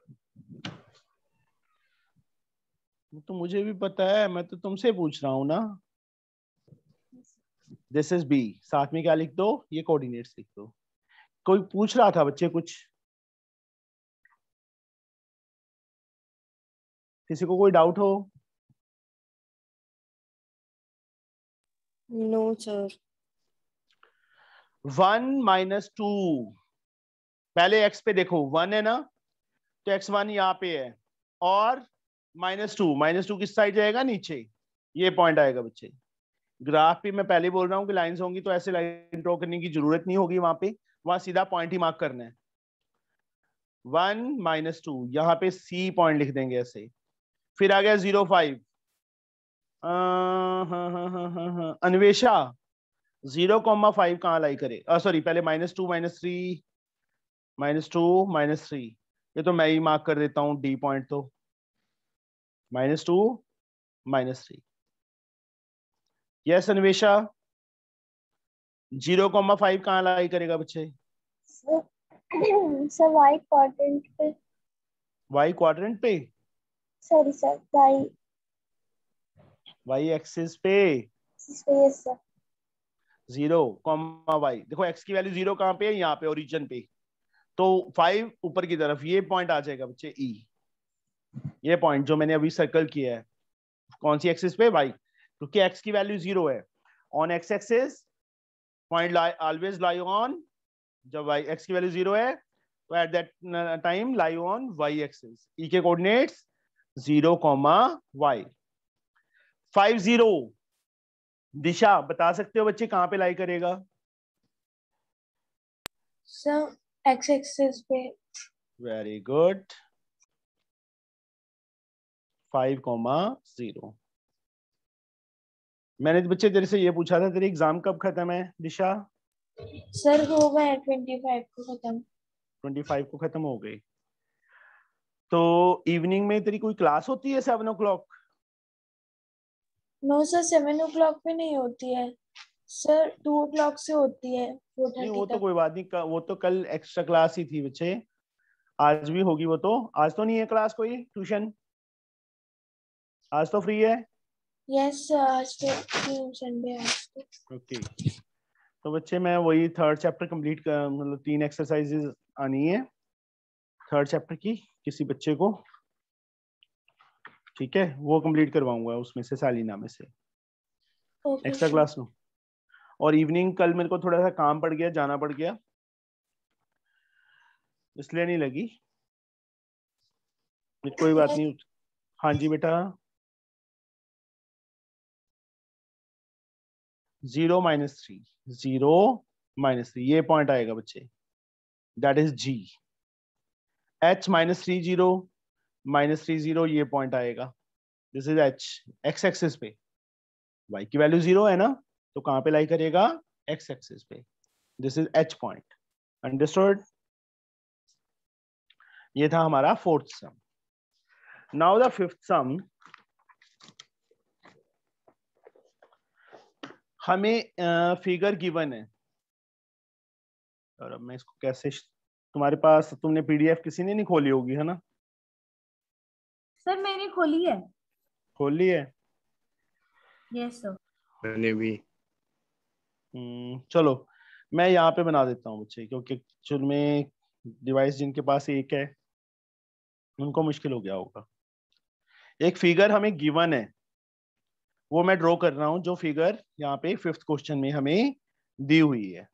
तो मुझे भी पता है, मैं तो तुमसे पूछ रहा हूँ ना। दिस इज बी, साथ में क्या लिख दो, ये कोऑर्डिनेट्स लिख दो। कोई पूछ रहा था बच्चे कुछ, किसी को कोई डाउट हो? No sir. 1 - 2, पहले x पे देखो 1 है ना, तो x1 यहाँ पे है और -2 किस साइड जाएगा, नीचे। ये पॉइंट आएगा बच्चे। ग्राफ पे मैं पहले बोल रहा हूँ कि लाइंस होंगी तो ऐसे लाइन ड्रॉ करने की जरूरत नहीं होगी, वहां पे वहां सीधा पॉइंट ही मार्क करना है। 1 - 2, यहाँ पे C पॉइंट लिख देंगे ऐसे। फिर आ गया 0.5। अन्वेषा 0.5 कहाँ लाई करे? सॉरी, पहले -2, -3, ये तो मैं ही मार्क कर देता हूँ D पॉइंट। तो -2, -3। यस अन्वेषा, 0.5 कहाँ लाई करेगा बच्चे? सर वाई क्वाड्रेंट पे। वाई क्वाड्रेंट पे, सॉरी सर, वाई एक्सिस पे। Yes sir. 0.y, देखो x की वैल्यू 0 कहाँ पे है, यहाँ पे ओरिजिन पे। तो 5 ऊपर की तरफ, ये पॉइंट आ जाएगा बच्चे E। ये पॉइंट जो मैंने अभी सर्कल किया है, कौन सी एक्सिस पे? y, क्योंकि तो x की वैल्यू 0 है। On x axis point always lie on, जब y x की वैल्यू 0 है तो at that time lie on y axis. E के कोऑर्डिनेट्स 0.y। 50 दिशा, बता सकते हो बच्चे कहाँ पे लाई करेगा? सर एक्स एक्सिस पे। Very good. 5.0। मैंने बच्चे तेरे से ये पूछा था, तेरी एग्जाम कब खत्म है दिशा? सर होगा 25 को खत्म। 25 को खत्म हो गई। तो इवनिंग में तेरी कोई क्लास होती है 7 o'clock? नो सर, 7 o'clock में नहीं होती है सर, 2 o'clock से होती है। वो तो कोई बात नहीं, वो तो कल एक्स्ट्रा क्लास ही थी बच्चे, आज भी होगी वो तो। आज तो नहीं है क्लास कोई ट्यूशन, आज तो फ्री है। यस सर, आज तो संडे है। ओके, तो बच्चे मैं वही 3rd चैप्टर कंप्लीट, मतलब 3 एक्सरसाइजेज आनी है 3rd चैप्टर की किसी बच्चे को, ठीक है? वो कंप्लीट करवाऊंगा उसमें से, सालिना में से, एक्स्ट्रा क्लास में। और इवनिंग कल मेरे को थोड़ा सा काम पड़ गया, जाना पड़ गया, इसलिए नहीं लगी। कोई बात नहीं। हाँ जी बेटा। 0 - 3, 0 - 3, ये पॉइंट आएगा बच्चे, दैट इज G। H - 3, 0, -3, 0, ये पॉइंट आएगा। This is H, x axis पे। y की वैल्यू 0 है ना, तो कहाँ पे लाई करेगा? x एक्सिस पे। This is H point. Understood? ये था हमारा 4th some. Now the 5th सम। हमें फिगर गिवन है, और अब मैं इसको कैसे, तुम्हारे पास, तुमने PDF किसी ने नहीं खोली होगी है ना? सर मैंने खोली है। खोली है? Yes sir. मैंने भी। चलो मैं यहाँ पे बना देता हूँ बच्चे, क्योंकि एक्चुअल में डिवाइस जिनके पास एक है उनको मुश्किल हो गया होगा। एक फिगर हमें गिवन है, वो मैं ड्रॉ कर रहा हूँ, जो फिगर यहाँ पे 5th क्वेश्चन में हमें दी हुई है।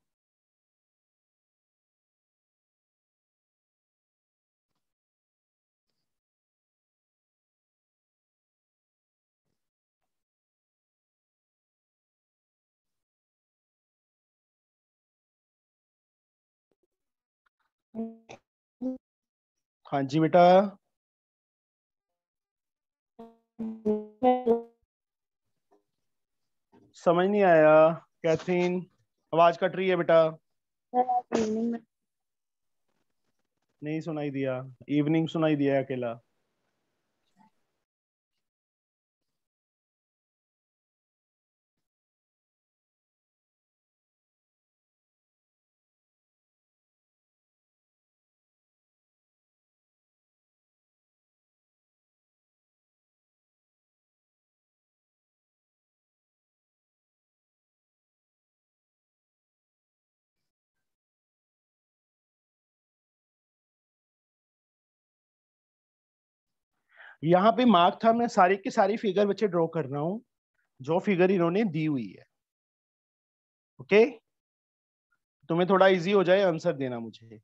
हाँ जी बेटा। समझ नहीं आया कैथरीन, आवाज कट रही है बेटा। नहीं सुनाई दिया, इवनिंग सुनाई दिया अकेला। यहाँ पे मार्क था, मैं सारी की सारी फिगर बच्चे ड्रॉ कर रहा हूँ जो फिगर इन्होंने दी हुई है। ओके तुम्हें थोड़ा इजी हो जाए आंसर देना मुझे।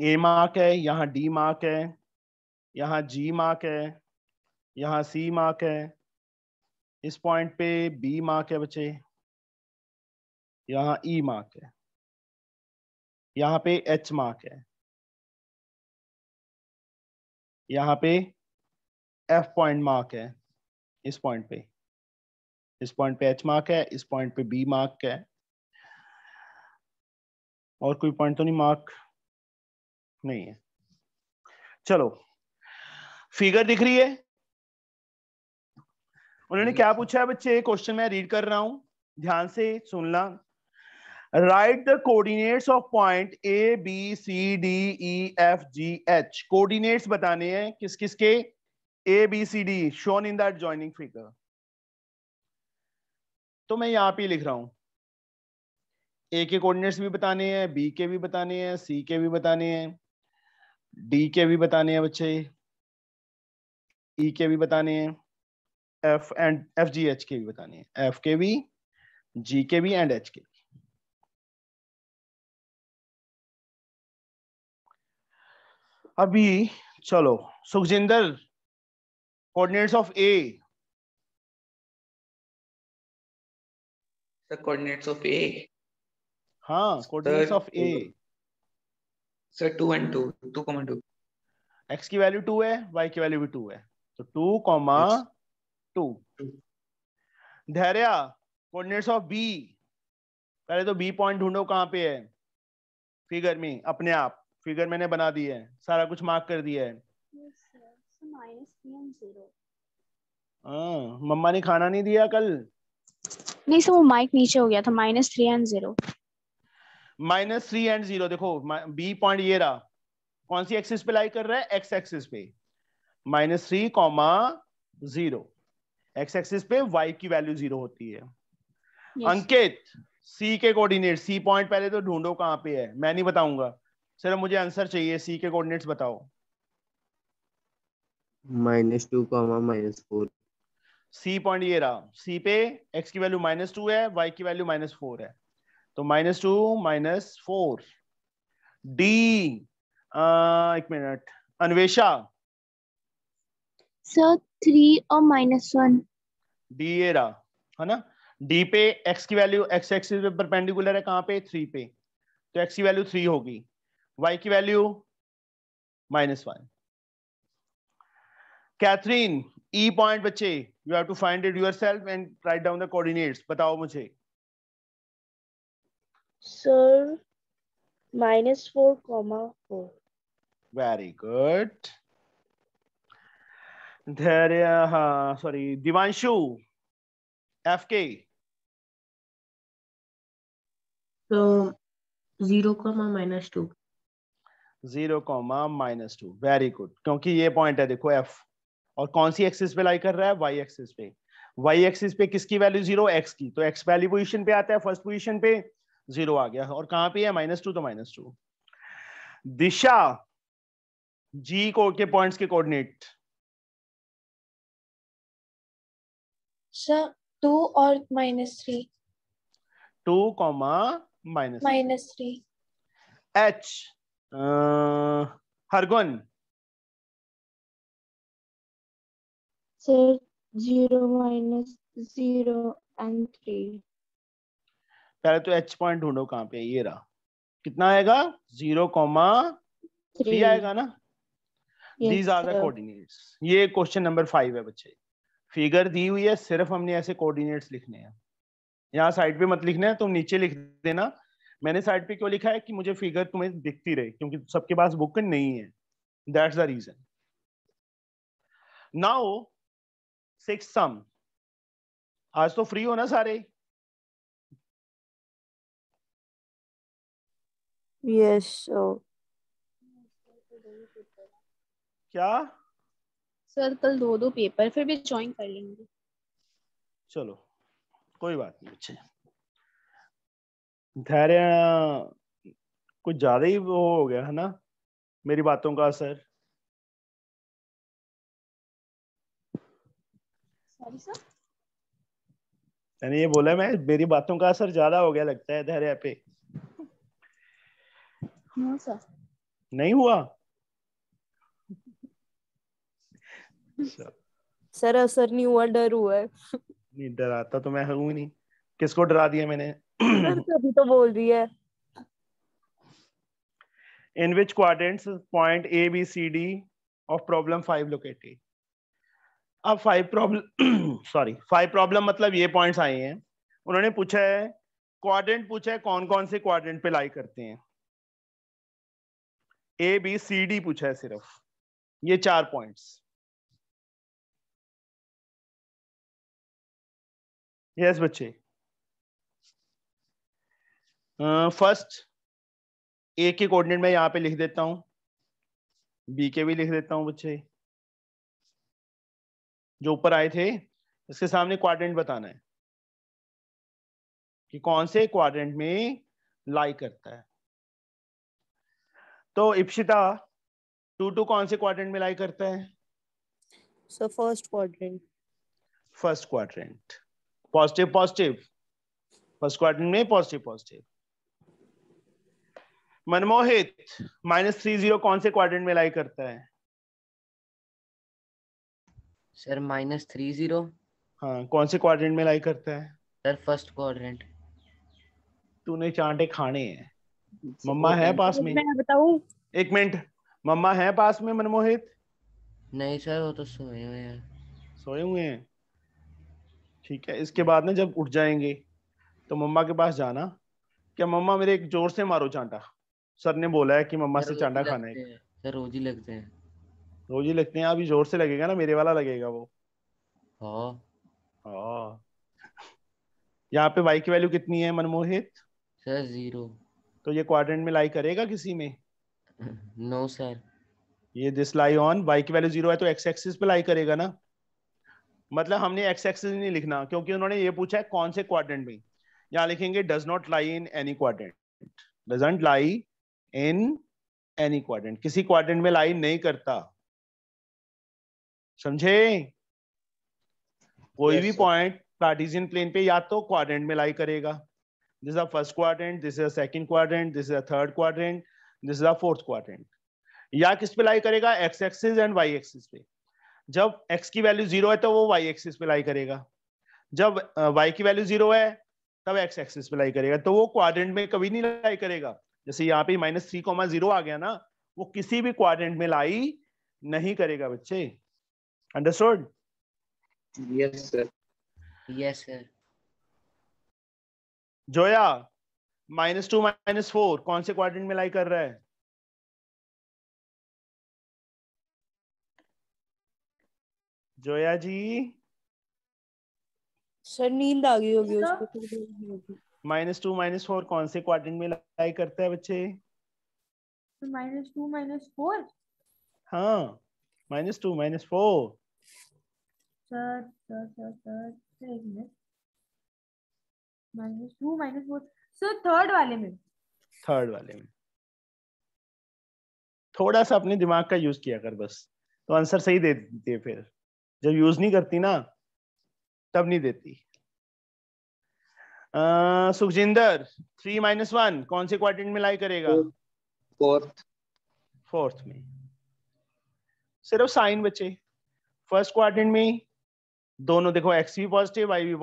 ए मार्क है, यहाँ डी मार्क है, यहाँ जी मार्क है, यहाँ सी मार्क है, इस पॉइंट पे बी मार्क है बच्चे, यहाँ ई मार्क है, यहाँ पे एच मार्क है, यहाँ पे एफ पॉइंट मार्क है, इस पॉइंट पे एच मार्क है, इस पॉइंट पे बी मार्क है। और कोई पॉइंट तो नहीं मार्क नहीं है। चलो फिगर दिख रही है। उन्होंने क्या पूछा है बच्चे, क्वेश्चन मैं रीड कर रहा हूं, ध्यान से सुनना। Write the coordinates of point A B C D E F G H. Coordinates बताने हैं किस किस के, A B C D, shown in that joining figure. तो मैं यहां पे लिख रहा हूं, ए के कोऑर्डिनेट्स भी बताने हैं, बी के भी बताने हैं, सी के भी बताने हैं, डी के भी बताने हैं बच्चे, ई के भी बताने हैं, F and F G H के भी बताने हैं, एफ के भी, जी के भी एंड एच के भी। अभी चलो Sukhjinder, coordinates of A. The coordinates of A, हाँ coordinates of A sir 2 and 2, 2, 2। X की वैल्यू 2 है, वाई की वैल्यू भी 2 है, तो 2, 2। Dhairya, coordinates of B. पहले तो बी पॉइंट ढूंढो कहाँ पे है फिगर में, अपने आप फिगर मैंने बना दी है, सारा कुछ मार्क कर दिया है। हाँ मम्मा ने खाना नहीं दिया कल? नहीं सर, वो माइक नीचे हो गया था। -3 and 0। देखो बी पॉइंट ये रहा, कौन सी एक्सिस पे लाई कर रहा है, एक्स एक्सिस पे। -3, 0। एक्स एक्सिस पे वाई की वैल्यू 0 होती है। अंकित, सी के कोऑर्डिनेट, सी पॉइंट पहले तो ढूंढो कहाँ पे है। मैं नहीं बताऊंगा, सिर्फ मुझे आंसर चाहिए। सी के कोऑर्डिनेट्स बताओ। -2, -4। सी पॉइंट ये रहा, सी पे एक्स की वैल्यू -2 है, वाई की वैल्यू -4 है, तो -2, -4। डी, एक मिनट अन्वेषा। सर 3 और -1। डी ये रहा है ना, डी पे एक्स की वैल्यू, एक्स एक्सिस पे परपेंडिकुलर है कहाँ पे, 3 पे, तो एक्स की वैल्यू 3 होगी, वाई की वैल्यू -1। कैथरीन, ई पॉइंट बच्चे, you have to find it yourself and write down the coordinates. बताओ मुझे। सर -4, 4। Very good. दिवांशु, एफके। तो 0, -2। 0, -2। वेरी गुड, क्योंकि ये पॉइंट है देखो एफ, और कौन सी एक्सिस पे लाई कर रहा है, वाई एक्सिस पे। वाई एक्सिस पे किसकी वैल्यू 0, एक्स की, तो एक्स पहली पोजीशन पे आता है, फर्स्ट पोजीशन पे 0 आ गया, और कहाँ पे है -2, तो -2। दिशा, जी कोड के पॉइंट्स के कोऑर्डिनेट। सर 2 और -3। 2, -3। एच, हरगुन। Sir 0, -0 and 3। पहले तो एच पॉइंट ढूंढो कहाँ पे, ये रहा, कितना आएगा 0, 3 आएगा ना। These are the coordinates. ये क्वेश्चन नंबर 5 है बच्चे। फिगर दी हुई है, सिर्फ हमने ऐसे कोऑर्डिनेट्स लिखने हैं। यहाँ साइड पे मत लिखना है, तुम नीचे लिख देना। मैंने साइड पे क्यों लिखा है कि मुझे फिगर तुम्हें दिखती रहे, क्योंकि सबके पास बुक नहीं है, that's the reason. Now 6 sum. आज तो फ्री हो ना सारे, Yes, sir. क्या सर कल दो दो पेपर फिर भी ज्वाइन कर लेंगे। चलो कोई बात नहीं बच्चे, धैर्य कुछ ज्यादा ही वो हो गया है ना मेरी बातों का असर। सॉरी सर, मैंने ये बोला मैं मेरी बातों का असर ज्यादा हो गया लगता है धैर्य पे। नो सर नहीं हुआ सर, असर नहीं हुआ, डर हुआ है। नहीं डराता तो मैं हूं नहीं, किसको डरा दिया मैंने सर तो बोल रही है। In which quadrants point A, B, C, D of problem 5 located? अब 5 problem मतलब ये पॉइंट्स आए हैं, उन्होंने पूछा है क्वाड्रेंट पूछा है, कौन कौन से क्वाड्रेंट पे लाई करते हैं। A, B, C, D पूछा है सिर्फ, ये 4 पॉइंट्स। यस बच्चे, फर्स्ट ए के कोऑर्डिनेट मैं यहाँ पे लिख देता हूँ, बी के भी लिख देता हूँ बच्चे, जो ऊपर आए थे इसके सामने क्वाड्रेंट बताना है कि कौन से क्वाड्रेंट में लाई करता है। तो इप्सिता 2-2 कौन से क्वाड्रेंट में लाई करता है? So first quadrant positive first quadrant में पॉजिटिव। मनमोहित -30 कौन से क्वाड्रेंट में लाई करता है? सर -30 हाँ कौन से क्वाड्रेंट में लाई करता है? Sir first quadrant. तूने चांटे खाने हैं, मम्मा है पास में? मैं बताऊं एक मिनट, मम्मा है पास में मनमोहित? नहीं सर वो तो सोए हुए हैं। ठीक है, इसके बाद ना जब उठ जाएंगे तो मम्मा के पास जाना, क्या मम्मा मेरे एक जोर से मारो चांटा, सर ने बोला है कि मम्मा से चांटा खाना है। सर रोज ही लगते हैं अभी जोर से लगेगा ना, मेरे वाला लगेगा वो। हाँ यहाँ पे y की वैल्यू कितनी है मनमोहित? सर 0। तो ये क्वाड्रेंट में लाई करेगा किसी में? नो सर, ये दिस लाई ऑन y की वैल्यू 0 है तो x एक्सिस पे लाई करेगा ना, मतलब हमने x एक्सिस नहीं लिखना क्योंकि उन्होंने ये पूछा है कौन से क्वाड्रेंट में। यहाँ लिखेंगे does not lie in any quadrant, doesn't lie in any quadrant, किसी क्वाड्रेंट में लाई नहीं करता, समझे? कोई भी पॉइंट कार्टेशियन प्लेन पे या तो क्वाड्रेंट में लाई करेगा, this is the first quadrant, this is the second quadrant, this is the third quadrant, this is the fourth quadrant, या किस पे लाई करेगा? X axis and Y axis पे। जब x की वैल्यू 0 है तो वो y एक्सिस पे लाई करेगा, जब y की वैल्यू 0 है तब x एक्सिस पे लाई करेगा, तो वो क्वाड्रेंट में कभी नहीं लाई करेगा। जैसे यहाँ पे -3,0 आ गया ना, वो किसी भी क्वाड्रेंट में लाई नहीं करेगा बच्चे। Understood? Yes sir, yes sir. Zoya -2, -4 कौन से क्वाड्रेंट में लाई कर रहा है? जोया जी सर नींद आ गई होगी उसको। -2, -4 कौन से क्वाड्रेंट में लाई करता है बच्चे? -2, -4 हाँ -2, -4 सर एक मिनट, -2, -4 सर थर्ड वाले में थोड़ा सा अपने दिमाग का यूज किया कर बस, तो आंसर सही दे देती है। फिर जब यूज नहीं करती ना तब नहीं देती। सुखजिंदर 3-1 कौन से क्वाड्रेंट में लाई करेगा? फोर्थ में। सिर्फ साइन बच्चे, फर्स्ट क्वाड्रेंट में दोनों देखो एक्स भी पॉजिटिव वाई भी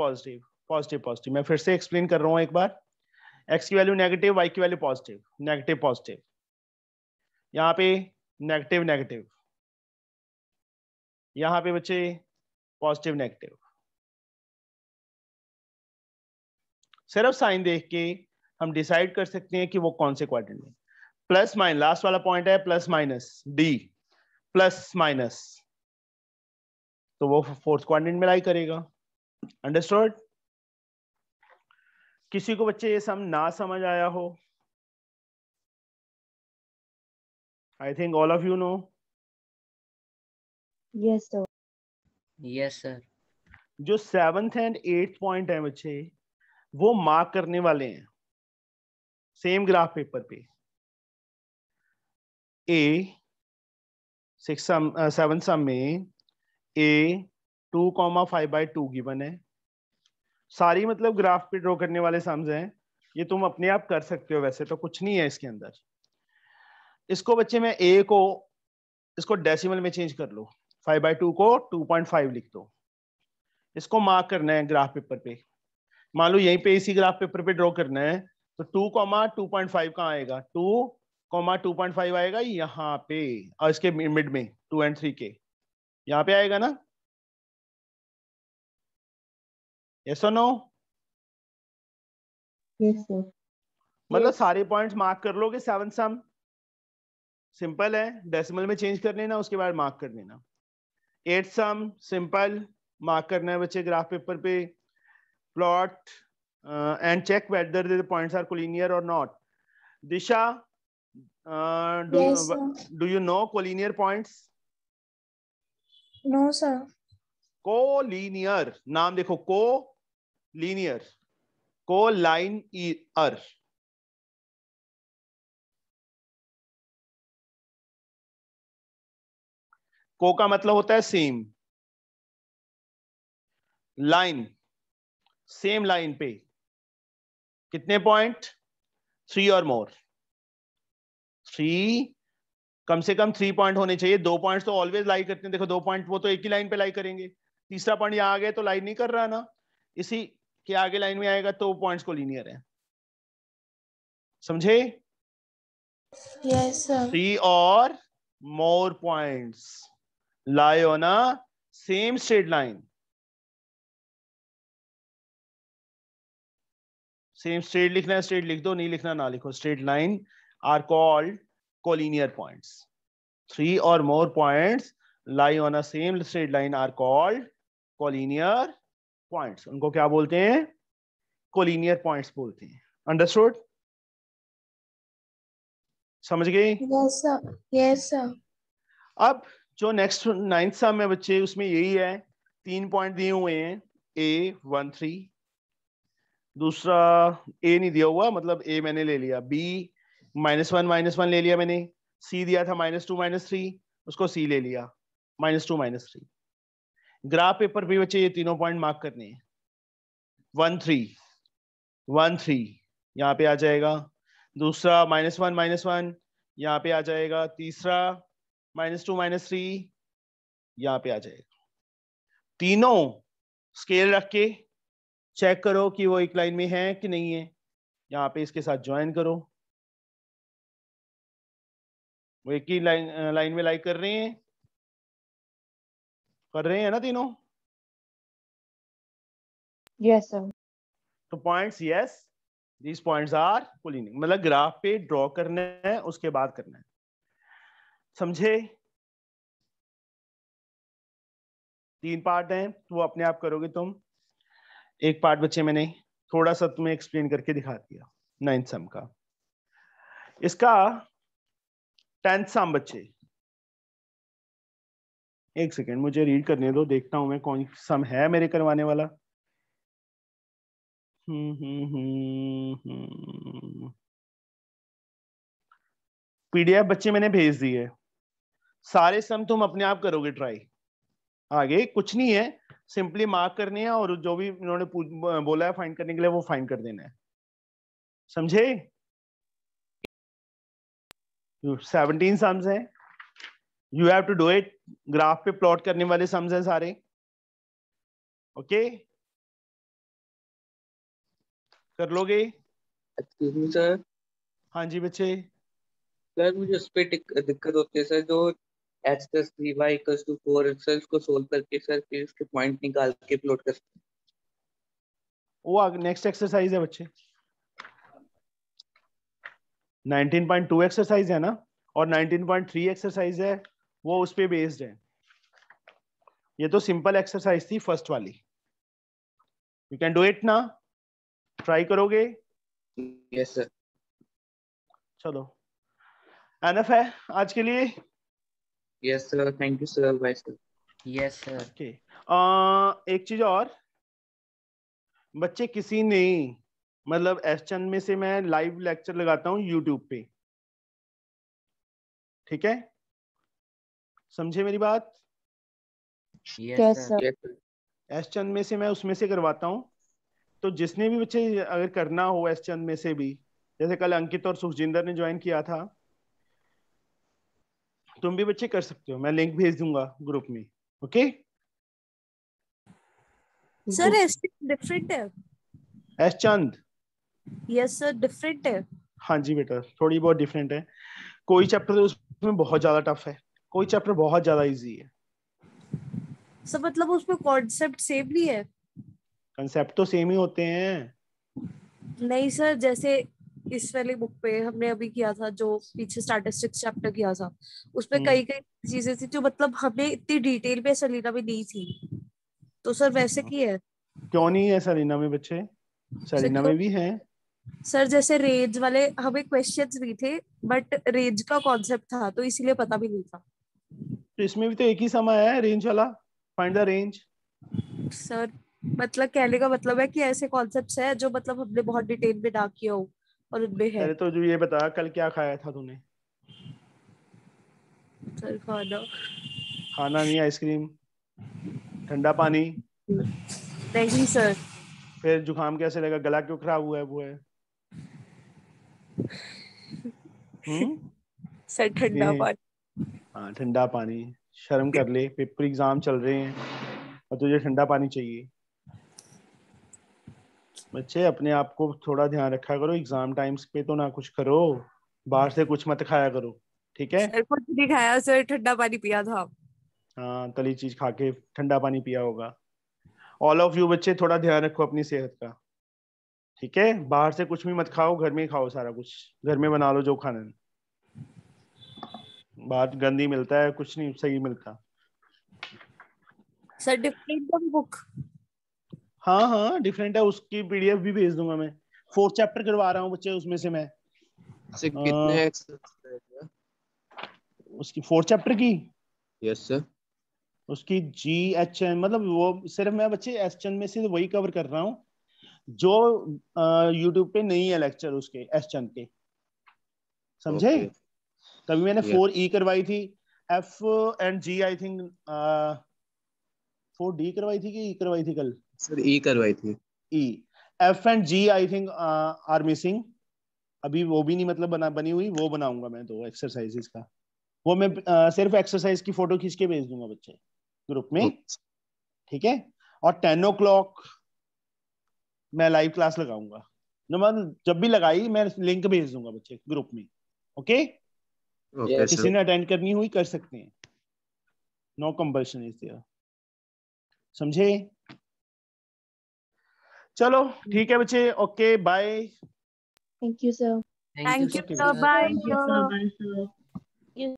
पॉजिटिव। मैं फिर से एक्सप्लेन कर रहा हूँ एक बार, एक्स की वैल्यू नेगेटिव वाई की वैल्यू पॉजिटिव, यहाँ पे नेगेटिव, यहाँ पे बच्चे पॉजिटिव। सिर्फ साइन देख के हम डिसाइड कर सकते हैं कि वो कौन से क्वाड्रेंट में। प्लस माइनस लास्ट वाला पॉइंट है, प्लस माइनस डी तो वो फोर्थ क्वाड्रेंट में लाई करेगा। अंडरस्टूड? किसी को बच्चे ये सब ना समझ आया हो I think all of you know. Yes, sir. Yes, sir. जो 7th and 8th पॉइंट है बच्चे वो मार्क करने वाले हैं सेम ग्राफ पेपर पे। ए 7 सम में ए 2,5/2 गिवन है। सारी मतलब ग्राफ पे ड्रॉ करने वाले सम्स हैं, ये तुम अपने आप कर सकते हो, वैसे तो कुछ नहीं है इसके अंदर। इसको बच्चे मैं ए को इसको डेसिमल में चेंज कर लो, 5/2 को 2.5 लिख दो। इसको मार्क करना है ग्राफ पेपर पे, मान लो यहीं पे इसी ग्राफ पेपर पे ड्रॉ करना है, तो 2,2.5 कहाँ आएगा, 2,2.5 आएगा यहाँ पे, और इसके मिड में 2 and 3 के यहाँ पे आएगा ना। Yes or no? Yes sir. मतलब सारे पॉइंट्स मार्क कर लोगे 7 सम। सिंपल है, डेसिमल में चेंज कर लेना, उसके बाद मार्क कर लेना। 8 सम सिंपल, मार्क करना है बच्चे ग्राफ पेपर पे। Plot and check whether the points are collinear और not. Disha, do you know collinear points? No sir. Collinear नाम देखो, कोलिनियर, को लाइन ईयर, को का मतलब होता है सेम लाइन। सेम लाइन पे कितने पॉइंट? 3 और मोर। 3 कम से कम 3 पॉइंट होने चाहिए। 2 पॉइंट्स तो ऑलवेज लाई करते हैं, देखो 2 पॉइंट वो तो एक ही लाइन पे लाई करेंगे। तीसरा पॉइंट यहाँ आ गया तो लाई नहीं कर रहा ना, इसी के आगे लाइन में आएगा, तो पॉइंट्स को लीनियर है। समझे? Yes sir. 3 और more points lie on a same straight line. Same straight लिखना है स्ट्रेट लिख दो, नहीं लिखना ना लिखो। Straight line are called collinear points. 3 और more points lie on a same straight line are called collinear points. उनको क्या बोलते हैं? कोलिनियर पॉइंट्स बोलते हैं। अंडरस्टूड? समझ गए? Yes sir. Yes sir. अब जो नेक्स्ट 9th सम है बच्चे, उसमें यही है, 3 पॉइंट दिए हुए हैं। A 1 3, दूसरा ए नहीं दिया हुआ, मतलब ए मैंने ले लिया। बी -1 -1 ले लिया मैंने। सी दिया था -2 -3, उसको सी ले लिया, -2 -3। ग्राफ पेपर पे बच्चे ये तीनों पॉइंट मार्क करने हैं। 1 3 यहाँ पे आ जाएगा, दूसरा -1 -1 यहाँ पे आ जाएगा, तीसरा -2 -3 यहाँ पे आ जाएगा। तीनों स्केल रख के चेक करो कि वो एक लाइन में है कि नहीं है, यहाँ पे इसके साथ ज्वाइन करो। वो एक ही लाइन में लाई कर रहे हैं, ना तीनों? Yes sir. तो points, yes, these points are collinear, मतलब ग्राफ पे ड्रॉ करना है उसके बाद करना है। समझे? 3 पार्ट हैं, तो वो अपने आप करोगे तुम। एक पार्ट बच्चे मैंने थोड़ा सा तुम्हें एक्सप्लेन करके दिखा दिया 9th सम का। इसका 10th सम बच्चे, एक सेकेंड मुझे रीड करने दो, देखता हूं मैं कौन सम है मेरे करवाने वाला। पीडीएफ बच्चे मैंने भेज दी है, सारे सम तुम अपने आप करोगे ट्राई। आगे कुछ नहीं है, सिंपली मार्क करनी है और जो भी उन्होंने बोला है फाइंड करने के लिए वो फाइंड कर देना है। समझे? 17 सम्स हैं, you have to do it. Graph पे प्लॉट करने वाले सम्स हैं सारे। Okay okay? कर लोगे? सर। हाँ जी बच्चे। सर मुझे उस पे दिक्कत होती है सर, जो x+3y = 4 को सोल्व करके सर फिर इसके पॉइंट निकाल के प्लॉट कर सकते हैं। वो नेक्स्ट एक्सरसाइज है बच्चे, 19.2 एक्सरसाइज है ना, और 19.3 एक्सरसाइज है, वो उस पे बेस्ड है। ये तो सिंपल एक्सरसाइज थी फर्स्ट वाली। यू कैन डू इट ना, ट्राई करोगे? Yes sir. चलो एनफ है आज के लिए? Yes sir, thank you sir, bye sir. Yes sir. Okay, एक चीज और बच्चे, किसी ने मतलब एसचन में से मैं लाइव लेक्चर लगाता हूँ यूट्यूब पे, ठीक है? समझे मेरी बात? Yes sir. एसचन में से मैं उसमें से करवाता हूँ, तो जिसने भी बच्चे अगर करना हो एसचन में से भी, जैसे कल अंकित और सुखजिंदर ने ज्वाइन किया था, तुम भी बच्चे कर सकते हो, मैं लिंक भेज दूंगा ग्रुप में। ओके सर, एसचन डिफरेंट है। एसचन यस सर डिफरेंट है। हाँ जी बेटा, थोड़ी बहुत डिफरेंट है। कोई चैप्टर उसमें बहुत ज्यादा टफ है, कोई चैप्टर बहुत ज्यादा इजी है। सर मतलब उसमें कॉन्सेप्ट सेम नहीं है? कंसेप्ट तो सेम ही होते हैं। नहीं सर, जैसे इस वाली बुक पे हमने अभी किया था, जो पीछे स्टैटिस्टिक्स चैप्टर किया था, उसमें कई कई चीजें थी जो मतलब हमने इतनी डिटेल में सलीना में नहीं थी, तो सर वैसे की है। क्यों नहीं है सलीना में बच्चे? सलीना में भी है सर, जैसे रेंज वाले हमें क्वेश्चंस भी थे, बट रेंज का कॉन्सेप्ट था तो इसीलिए पता भी नहीं था। तो इसमें भी तो एक ही समय है, रेंज वाला, फाइंड द रेंज। सर मतलब कहने का मतलब है कि ऐसे कॉन्सेप्ट्स हैं जो मतलब हमने बहुत डिटेल में ना किया हो और उनमें है। अरे तो जो ये बता, कल क्या खाया था तूने? सर खाना, खाना नहीं, आइसक्रीम, ठंडा पानी? नहीं सर। फिर जुकाम कैसे लगा, गला क्यों खराब हुआ है? वो है सर ठंडा पानी। हाँ ठंडा पानी, शर्म कर ले, पेपर एग्जाम चल रहे हैं और तुझे ठंडा पानी चाहिए। बच्चे अपने आप को थोड़ा ध्यान रखा करो, एग्जाम टाइम्स पे तो ना कुछ करो, बाहर से कुछ मत खाया करो, ठीक है? सर कुछ नहीं खाया सर, ठंडा पानी पिया था। हाँ तली चीज खा के ठंडा पानी पिया होगा। ऑल ऑफ यू बच्चे थोड़ा ध्यान रखो अपनी सेहत का, ठीक है? बाहर से कुछ भी मत खाओ, घर में ही खाओ, सारा कुछ घर में बना लो जो खाना है। बाहर गंदी मिलता है, कुछ नहीं सही मिलता। Sir different book? हाँ हाँ डिफरेंट है, उसकी पीडीएफ भी भेज दूंगा मैं। फोर्थ चैप्टर करवा रहा हूँ बच्चे, उसमें से मैं कितने उसकी फोर्थ चैप्टर की। Yes sir. उसकी GHN मतलब वो सिर्फ मैं बच्चे एसचन में से वही कवर कर रहा हूँ जो यूट्यूब पे नहीं है लेक्चर उसके एसचन के, समझे? okay. तभी मैंने 4E करवाई थी, F and G I think 4D करवाई थी कि E करवाई थी कल? सर E करवाई थी। E F and G I think are missing, अभी वो भी नहीं मतलब बनी हुई, वो बनाऊंगा मैं तो एक्सरसाइजेस का। वो मैं सिर्फ एक्सरसाइज की फोटो खींच के भेज दूंगा बच्चे ग्रुप में, ठीक है? और 10 o'clock मैं लाइव क्लास लगाऊंगा, मतलब जब भी लगाई मैं लिंक भेज दूंगा बच्चे ग्रुप में। ओके किसी ने अटेंड करनी हुई कर सकते हैं, नो कंपल्शन इज देयर, समझे? चलो ठीक है बच्चे, okay bye. Thank you sir. Thank you sir, bye.